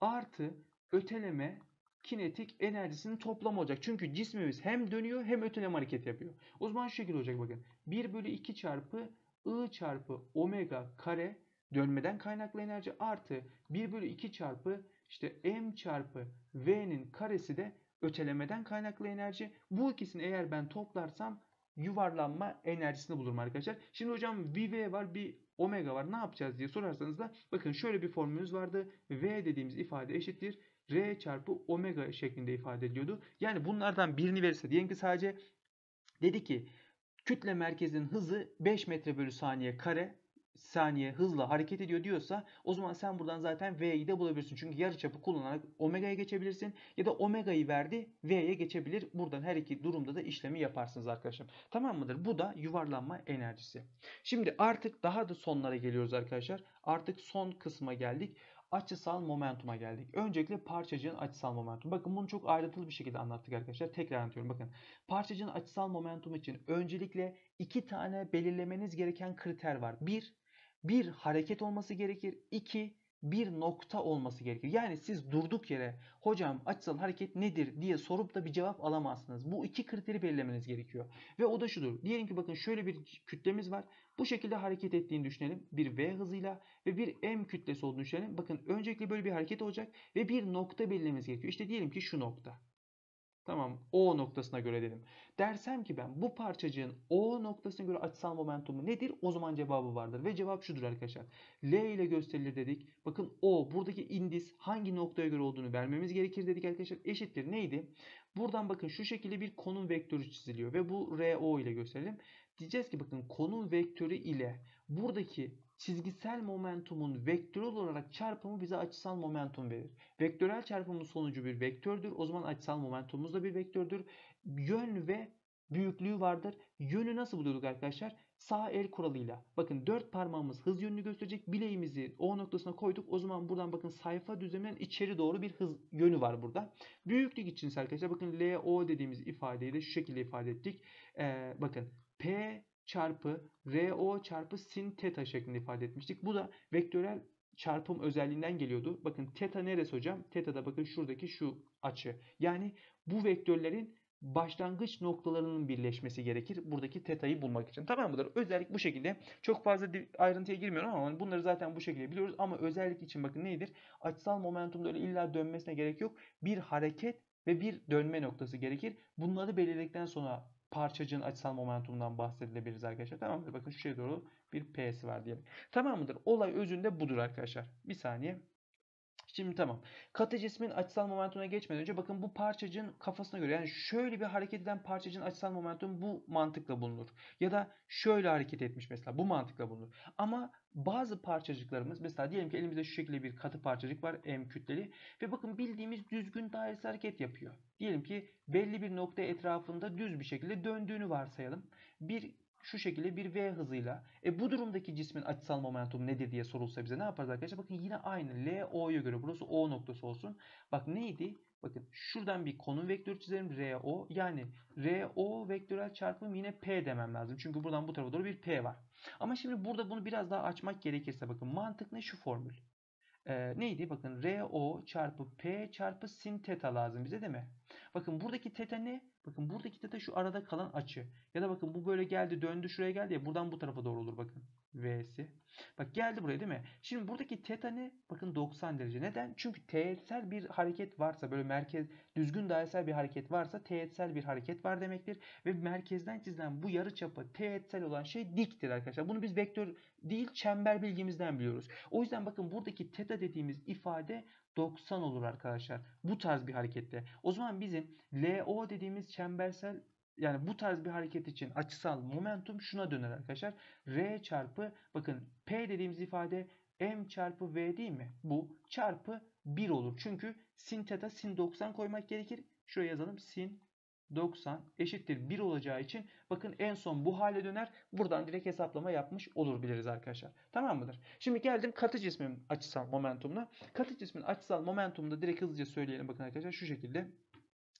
artı öteleme kinetik enerjisinin toplamı olacak. Çünkü cismimiz hem dönüyor hem öteleme hareket yapıyor. O zaman şu şekilde olacak bakın. bir bölü iki çarpı I çarpı omega kare dönmeden kaynaklı enerji artı bir bölü iki çarpı işte M çarpı V'nin karesi de ötelemeden kaynaklı enerji. Bu ikisini eğer ben toplarsam yuvarlanma enerjisini bulurum arkadaşlar. Şimdi hocam bir V var bir omega var. Ne yapacağız diye sorarsanız da bakın şöyle bir formülümüz vardı. V dediğimiz ifade eşittir R çarpı omega şeklinde ifade ediliyordu. Yani bunlardan birini verirse diyelim ki sadece dedi ki kütle merkezinin hızı beş metre bölü saniye kare saniye hızla hareket ediyor diyorsa o zaman sen buradan zaten V'yi de bulabilirsin. Çünkü yarıçapı kullanarak omega'ya geçebilirsin ya da omega'yı verdi V'ye geçebilir. Buradan her iki durumda da işlemi yaparsınız arkadaşlar. Tamam mıdır? Bu da yuvarlanma enerjisi. Şimdi artık daha da sonlara geliyoruz arkadaşlar. Artık son kısma geldik. Açısal momentuma geldik. Öncelikle parçacığın açısal momentumu. Bakın bunu çok ayrıntılı bir şekilde anlattık arkadaşlar. Tekrar anlatıyorum. Bakın parçacığın açısal momentumu için öncelikle iki tane belirlemeniz gereken kriter var. Bir, bir hareket olması gerekir. İki, bir nokta olması gerekir. Yani siz durduk yere hocam açısal hareket nedir diye sorup da bir cevap alamazsınız. Bu iki kriteri belirlemeniz gerekiyor. Ve o da şudur. Diyelim ki bakın şöyle bir kütlemiz var. Bu şekilde hareket ettiğini düşünelim. Bir V hızıyla ve bir M kütlesi olduğunu düşünelim. Bakın öncelikle böyle bir hareket olacak ve bir nokta belirlememiz gerekiyor. İşte diyelim ki şu nokta. Tamam, O noktasına göre dedim. Dersem ki ben bu parçacığın O noktasına göre açısal momentumu nedir? O zaman cevabı vardır. Ve cevap şudur arkadaşlar. L ile gösterilir dedik. Bakın O buradaki indis hangi noktaya göre olduğunu vermemiz gerekir dedik arkadaşlar. Eşittir neydi? Buradan bakın şu şekilde bir konum vektörü çiziliyor. Ve bu R O ile gösterelim. Diyeceğiz ki bakın konum vektörü ile buradaki çizgisel momentumun vektörel olarak çarpımı bize açısal momentum verir. Vektörel çarpımın sonucu bir vektördür. O zaman açısal momentumumuz da bir vektördür. Yön ve büyüklüğü vardır. Yönü nasıl buluyorduk arkadaşlar? Sağ el kuralıyla. Bakın dört parmağımız hız yönünü gösterecek. Bileğimizi O noktasına koyduk. O zaman buradan bakın sayfa düzleminden içeri doğru bir hız yönü var burada. Büyüklük için ise arkadaşlar bakın L O dediğimiz ifadeyi de şu şekilde ifade ettik. Ee, bakın P çarpı R O çarpı sin teta şeklinde ifade etmiştik. Bu da vektörel çarpım özelliğinden geliyordu. Bakın teta neresi hocam? Teta da bakın şuradaki şu açı. Yani bu vektörlerin başlangıç noktalarının birleşmesi gerekir. Buradaki teta'yı bulmak için. Tamam mıdır? Özellik bu şekilde. Çok fazla ayrıntıya girmiyorum ama bunları zaten bu şekilde biliyoruz. Ama özellik için bakın nedir? Açısal momentumda öyle illa dönmesine gerek yok. Bir hareket ve bir dönme noktası gerekir. Bunları belirledikten sonra parçacığın açısal momentumundan bahsedilebiliriz arkadaşlar. Tamamdır. Bakın şu şeye doğru bir P'si var diyelim. Tamam mıdır? Olay özünde budur arkadaşlar. Bir saniye. Şimdi tamam. Katı cismin açısal momentumuna geçmeden önce bakın bu parçacığın kafasına göre, yani şöyle bir hareket eden parçacığın açısal momentum bu mantıkla bulunur. Ya da şöyle hareket etmiş mesela, bu mantıkla bulunur. Ama bazı parçacıklarımız mesela diyelim ki elimizde şu şekilde bir katı parçacık var M kütleli ve bakın bildiğimiz düzgün dairesel hareket yapıyor. Diyelim ki belli bir nokta etrafında düz bir şekilde döndüğünü varsayalım. Bir şu şekilde bir V hızıyla. E bu durumdaki cismin açısal momentum nedir diye sorulsa bize ne yaparız arkadaşlar? Bakın yine aynı L O'ya göre, burası O noktası olsun. Bak neydi? Bakın şuradan bir konum vektörü çizelim. R O. Yani R O vektörel çarpım yine P demem lazım. Çünkü buradan bu tarafa doğru bir P var. Ama şimdi burada bunu biraz daha açmak gerekirse bakın mantık ne? Şu formül. Ee, neydi? Bakın R O çarpı P çarpı sin teta lazım bize değil mi? Bakın buradaki teta ne? Bakın buradaki teta şu arada kalan açı. Ya da bakın bu böyle geldi, döndü, şuraya geldi ya, buradan bu tarafa doğru olur bakın. V'si. Bak geldi buraya değil mi? Şimdi buradaki teta ne? Bakın doksan derece. Neden? Çünkü teğetsel bir hareket varsa, böyle merkez düzgün dairesel bir hareket varsa teğetsel bir hareket var demektir. Ve merkezden çizilen bu yarıçapı teğetsel olan şey diktir arkadaşlar. Bunu biz vektör değil çember bilgimizden biliyoruz. O yüzden bakın buradaki teta dediğimiz ifade doksan olur arkadaşlar. Bu tarz bir harekette. O zaman bizim L O dediğimiz çembersel, yani bu tarz bir hareket için açısal momentum şuna döner arkadaşlar. R çarpı bakın P dediğimiz ifade M çarpı V değil mi? Bu çarpı bir olur. Çünkü sin teta, sin doksan koymak gerekir. Şuraya yazalım. Sin doksan eşittir bir olacağı için bakın en son bu hale döner. Buradan direkt hesaplama yapmış olur biliriz arkadaşlar. Tamam mıdır? Şimdi geldim katı cismin açısal momentumuna. Katı cismin açısal momentumunda direkt hızlıca söyleyelim bakın arkadaşlar şu şekilde.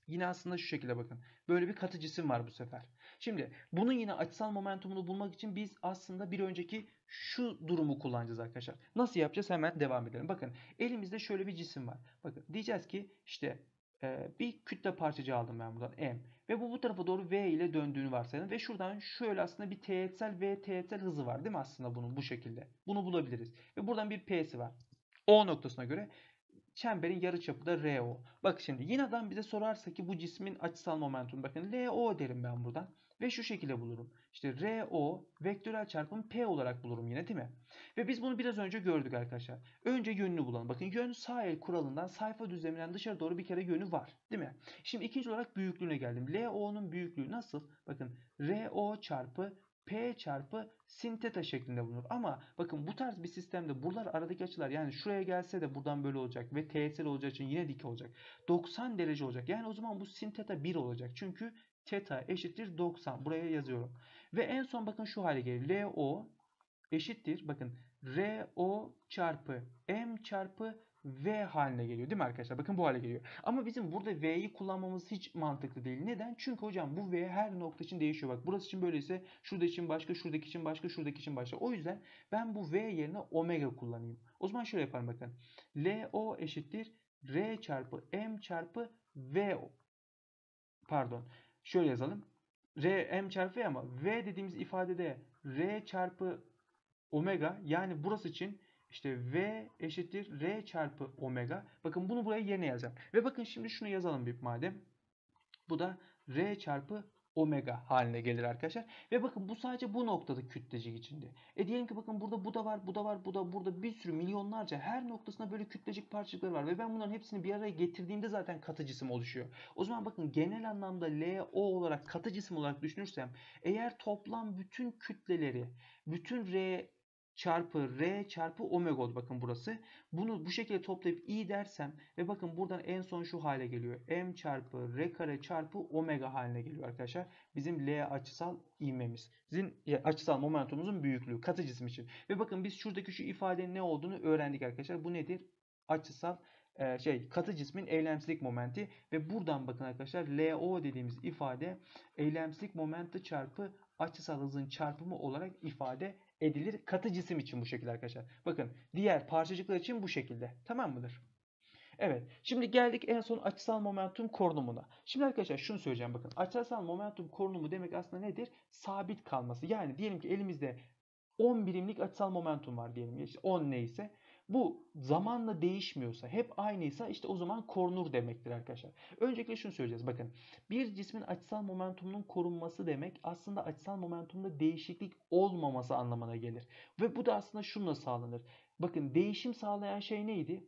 Yine aslında şu şekilde bakın. Böyle bir katı cisim var bu sefer. Şimdi bunun yine açısal momentumunu bulmak için biz aslında bir önceki şu durumu kullanacağız arkadaşlar. Nasıl yapacağız? Hemen devam edelim. Bakın elimizde şöyle bir cisim var. Bakın diyeceğiz ki işte Ee, bir kütle parçacığı aldım ben buradan M ve bu bu tarafa doğru V ile döndüğünü varsayalım ve şuradan şöyle aslında bir teğetsel ve teğetsel hızı var değil mi aslında bunun bu şekilde. Bunu bulabiliriz ve buradan bir P'si var. O noktasına göre çemberin yarıçapı da R O. Bak şimdi yine adam bize sorarsa ki bu cismin açısal momentumu bakın L O derim ben buradan ve şu şekilde bulurum. İşte R O vektörel çarpım P olarak bulurum yine değil mi? Ve biz bunu biraz önce gördük arkadaşlar. Önce yönünü bulalım. Bakın yön sağ el kuralından, sayfa düzleminden dışarı doğru bir kere yönü var değil mi? Şimdi ikinci olarak büyüklüğüne geldim. L O'nun büyüklüğü nasıl? Bakın R O çarpı P çarpı sin teta şeklinde bulunur. Ama bakın bu tarz bir sistemde buralar aradaki açılar, yani şuraya gelse de buradan böyle olacak ve teğetsel olacağı için yine dik olacak. doksan derece olacak. Yani o zaman bu sin teta bir olacak. Çünkü teta eşittir doksan. Buraya yazıyorum. Ve en son bakın şu hale gelir. L O eşittir. Bakın R O çarpı M çarpı V haline geliyor değil mi arkadaşlar? Bakın bu hale geliyor. Ama bizim burada V'yi kullanmamız hiç mantıklı değil. Neden? Çünkü hocam bu V her nokta için değişiyor. Bak burası için böyleyse şurada için başka, şuradaki için başka, şuradaki için başka. O yüzden ben bu V yerine omega kullanayım. O zaman şöyle yaparım bakın. L O eşittir R çarpı M çarpı V. Pardon. Şöyle yazalım. R M çarpı V ama V dediğimiz ifadede R çarpı omega, yani burası için İşte V eşittir R çarpı omega. Bakın bunu buraya yerine yazacağım. Ve bakın şimdi şunu yazalım bir madem. Bu da R çarpı omega haline gelir arkadaşlar. Ve bakın bu sadece bu noktada kütlecik içinde. E diyelim ki bakın burada bu da var, bu da var, bu da, burada bir sürü milyonlarca her noktasında böyle kütlecik parçacıklar var. Ve ben bunların hepsini bir araya getirdiğimde zaten katı cisim oluşuyor. O zaman bakın genel anlamda L O olarak katı cisim olarak düşünürsem eğer toplam bütün kütleleri, bütün R çarpı R çarpı omega bakın burası. Bunu bu şekilde toplayıp i dersem ve bakın buradan en son şu hale geliyor. M çarpı R kare çarpı omega haline geliyor arkadaşlar. Bizim L açısal ivmemiz. Bizim açısal momentumumuzun büyüklüğü katı cisim için. Ve bakın biz şuradaki şu ifadenin ne olduğunu öğrendik arkadaşlar. Bu nedir? Açısal e, şey katı cismin eylemsizlik momenti ve buradan bakın arkadaşlar L O dediğimiz ifade eylemsizlik momenti çarpı açısal hızın çarpımı olarak ifade edilir. Katı cisim için bu şekilde arkadaşlar. Bakın diğer parçacıklar için bu şekilde. Tamam mıdır? Evet. Şimdi geldik en son açısal momentum korunumuna. Şimdi arkadaşlar şunu söyleyeceğim bakın. Açısal momentum korunumu demek aslında nedir? Sabit kalması. Yani diyelim ki elimizde on birimlik açısal momentum var diyelim. İşte on neyse. Bu zamanla değişmiyorsa, hep aynıysa işte o zaman korunur demektir arkadaşlar. Öncelikle şunu söyleyeceğiz. Bakın, bir cismin açısal momentumunun korunması demek aslında açısal momentumda değişiklik olmaması anlamına gelir. Ve bu da aslında şununla sağlanır. Bakın, değişim sağlayan şey neydi?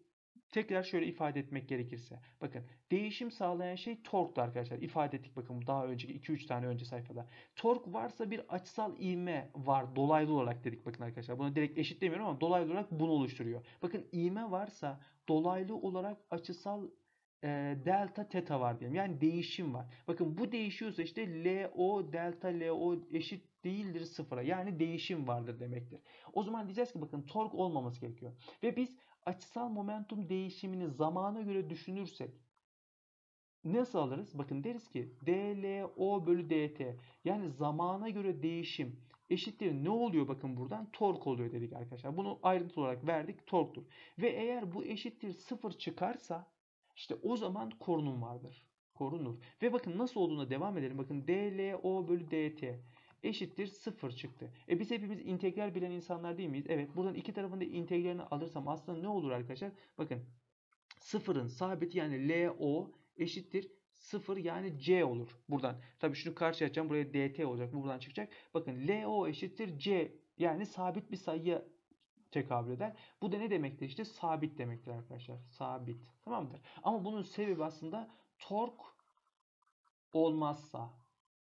Tekrar şöyle ifade etmek gerekirse. Bakın, değişim sağlayan şey torktu arkadaşlar. İfade ettik bakın daha önceki iki üç tane önce sayfada. Tork varsa bir açısal ivme var dolaylı olarak dedik bakın arkadaşlar. Buna direkt eşit demiyorum ama dolaylı olarak bunu oluşturuyor. Bakın, ivme varsa dolaylı olarak açısal e, delta teta var diyelim. Yani değişim var. Bakın, bu değişiyorsa işte L O delta L O eşit değildir sıfıra. Yani değişim vardır demektir. O zaman diyeceğiz ki bakın, tork olmaması gerekiyor. Ve biz açısal momentum değişimini zamana göre düşünürsek nasıl alırız? Bakın, deriz ki D L O bölü D T, yani zamana göre değişim eşittir. Ne oluyor bakın buradan? Tork oluyor dedik arkadaşlar. Bunu ayrıntılı olarak verdik. Torktur. Ve eğer bu eşittir sıfır çıkarsa işte o zaman korunum vardır. Korunur. Ve bakın nasıl olduğuna devam edelim. Bakın, D L O bölü D T eşittir sıfır çıktı. E biz hepimiz integral bilen insanlar değil miyiz? Evet. Buradan iki tarafında integralini alırsam aslında ne olur arkadaşlar? Bakın, sıfırın sabiti yani L O eşittir sıfır, yani C olur. Buradan tabii şunu karşıya açacağım. Buraya D T olacak. Bu buradan çıkacak. Bakın, L O eşittir C, yani sabit bir sayıya tekabül eder. Bu da ne demektir? İşte sabit demektir arkadaşlar. Sabit. Tamamdır. Ama bunun sebebi aslında tork olmazsa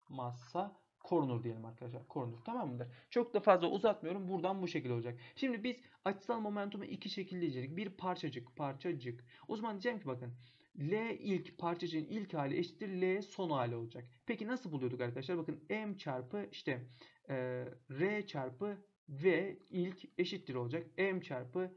massa korunur diyelim arkadaşlar. Korunur. Tamam mıdır? Çok da fazla uzatmıyorum. Buradan bu şekilde olacak. Şimdi biz açısal momentumu iki şekilde incelik. Bir parçacık. Parçacık. O zaman diyeceğim ki bakın, L ilk parçacığın ilk hali eşittir L son hali olacak. Peki nasıl buluyorduk arkadaşlar? Bakın, M çarpı işte e, R çarpı V ilk eşittir olacak. M çarpı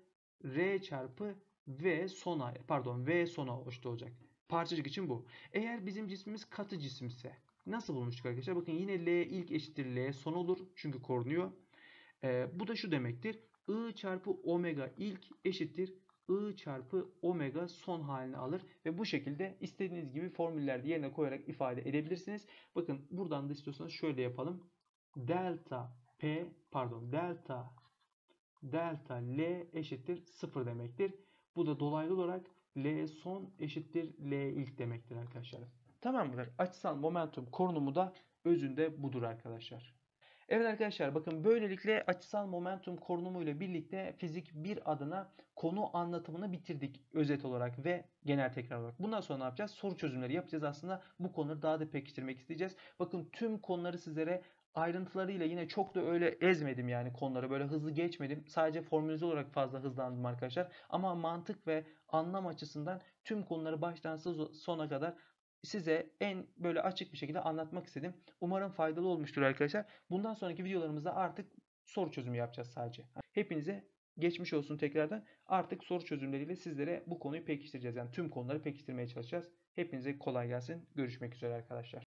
R çarpı V son hali. Pardon, V sona olacak. Parçacık için bu. Eğer bizim cismimiz katı cisimse nasıl bulmuştuk arkadaşlar? Bakın, yine L ilk eşittir L son olur. Çünkü korunuyor. Ee, bu da şu demektir. I çarpı omega ilk eşittir I çarpı omega son halini alır. Ve bu şekilde istediğiniz gibi formüllerde yerine koyarak ifade edebilirsiniz. Bakın, buradan da istiyorsanız şöyle yapalım. Delta P pardon delta delta L eşittir sıfır demektir. Bu da dolaylı olarak L son eşittir L ilk demektir arkadaşlar. Tamam mıdır? Açısal momentum korunumu da özünde budur arkadaşlar. Evet arkadaşlar, bakın böylelikle açısal momentum korunumu ile birlikte fizik bir adına konu anlatımını bitirdik özet olarak ve genel tekrar olarak. Bundan sonra ne yapacağız? Soru çözümleri yapacağız aslında. Bu konuları daha da pekiştirmek isteyeceğiz. Bakın, tüm konuları sizlere ayrıntılarıyla yine çok da öyle ezmedim, yani konuları böyle hızlı geçmedim. Sadece formülize olarak fazla hızlandım arkadaşlar. Ama mantık ve anlam açısından tüm konuları baştan sona kadar size en böyle açık bir şekilde anlatmak istedim. Umarım faydalı olmuştur arkadaşlar. Bundan sonraki videolarımızda artık soru çözümü yapacağız sadece. Hepinize geçmiş olsun tekrardan. Artık soru çözümleriyle sizlere bu konuyu pekiştireceğiz. Yani tüm konuları pekiştirmeye çalışacağız. Hepinize kolay gelsin. Görüşmek üzere arkadaşlar.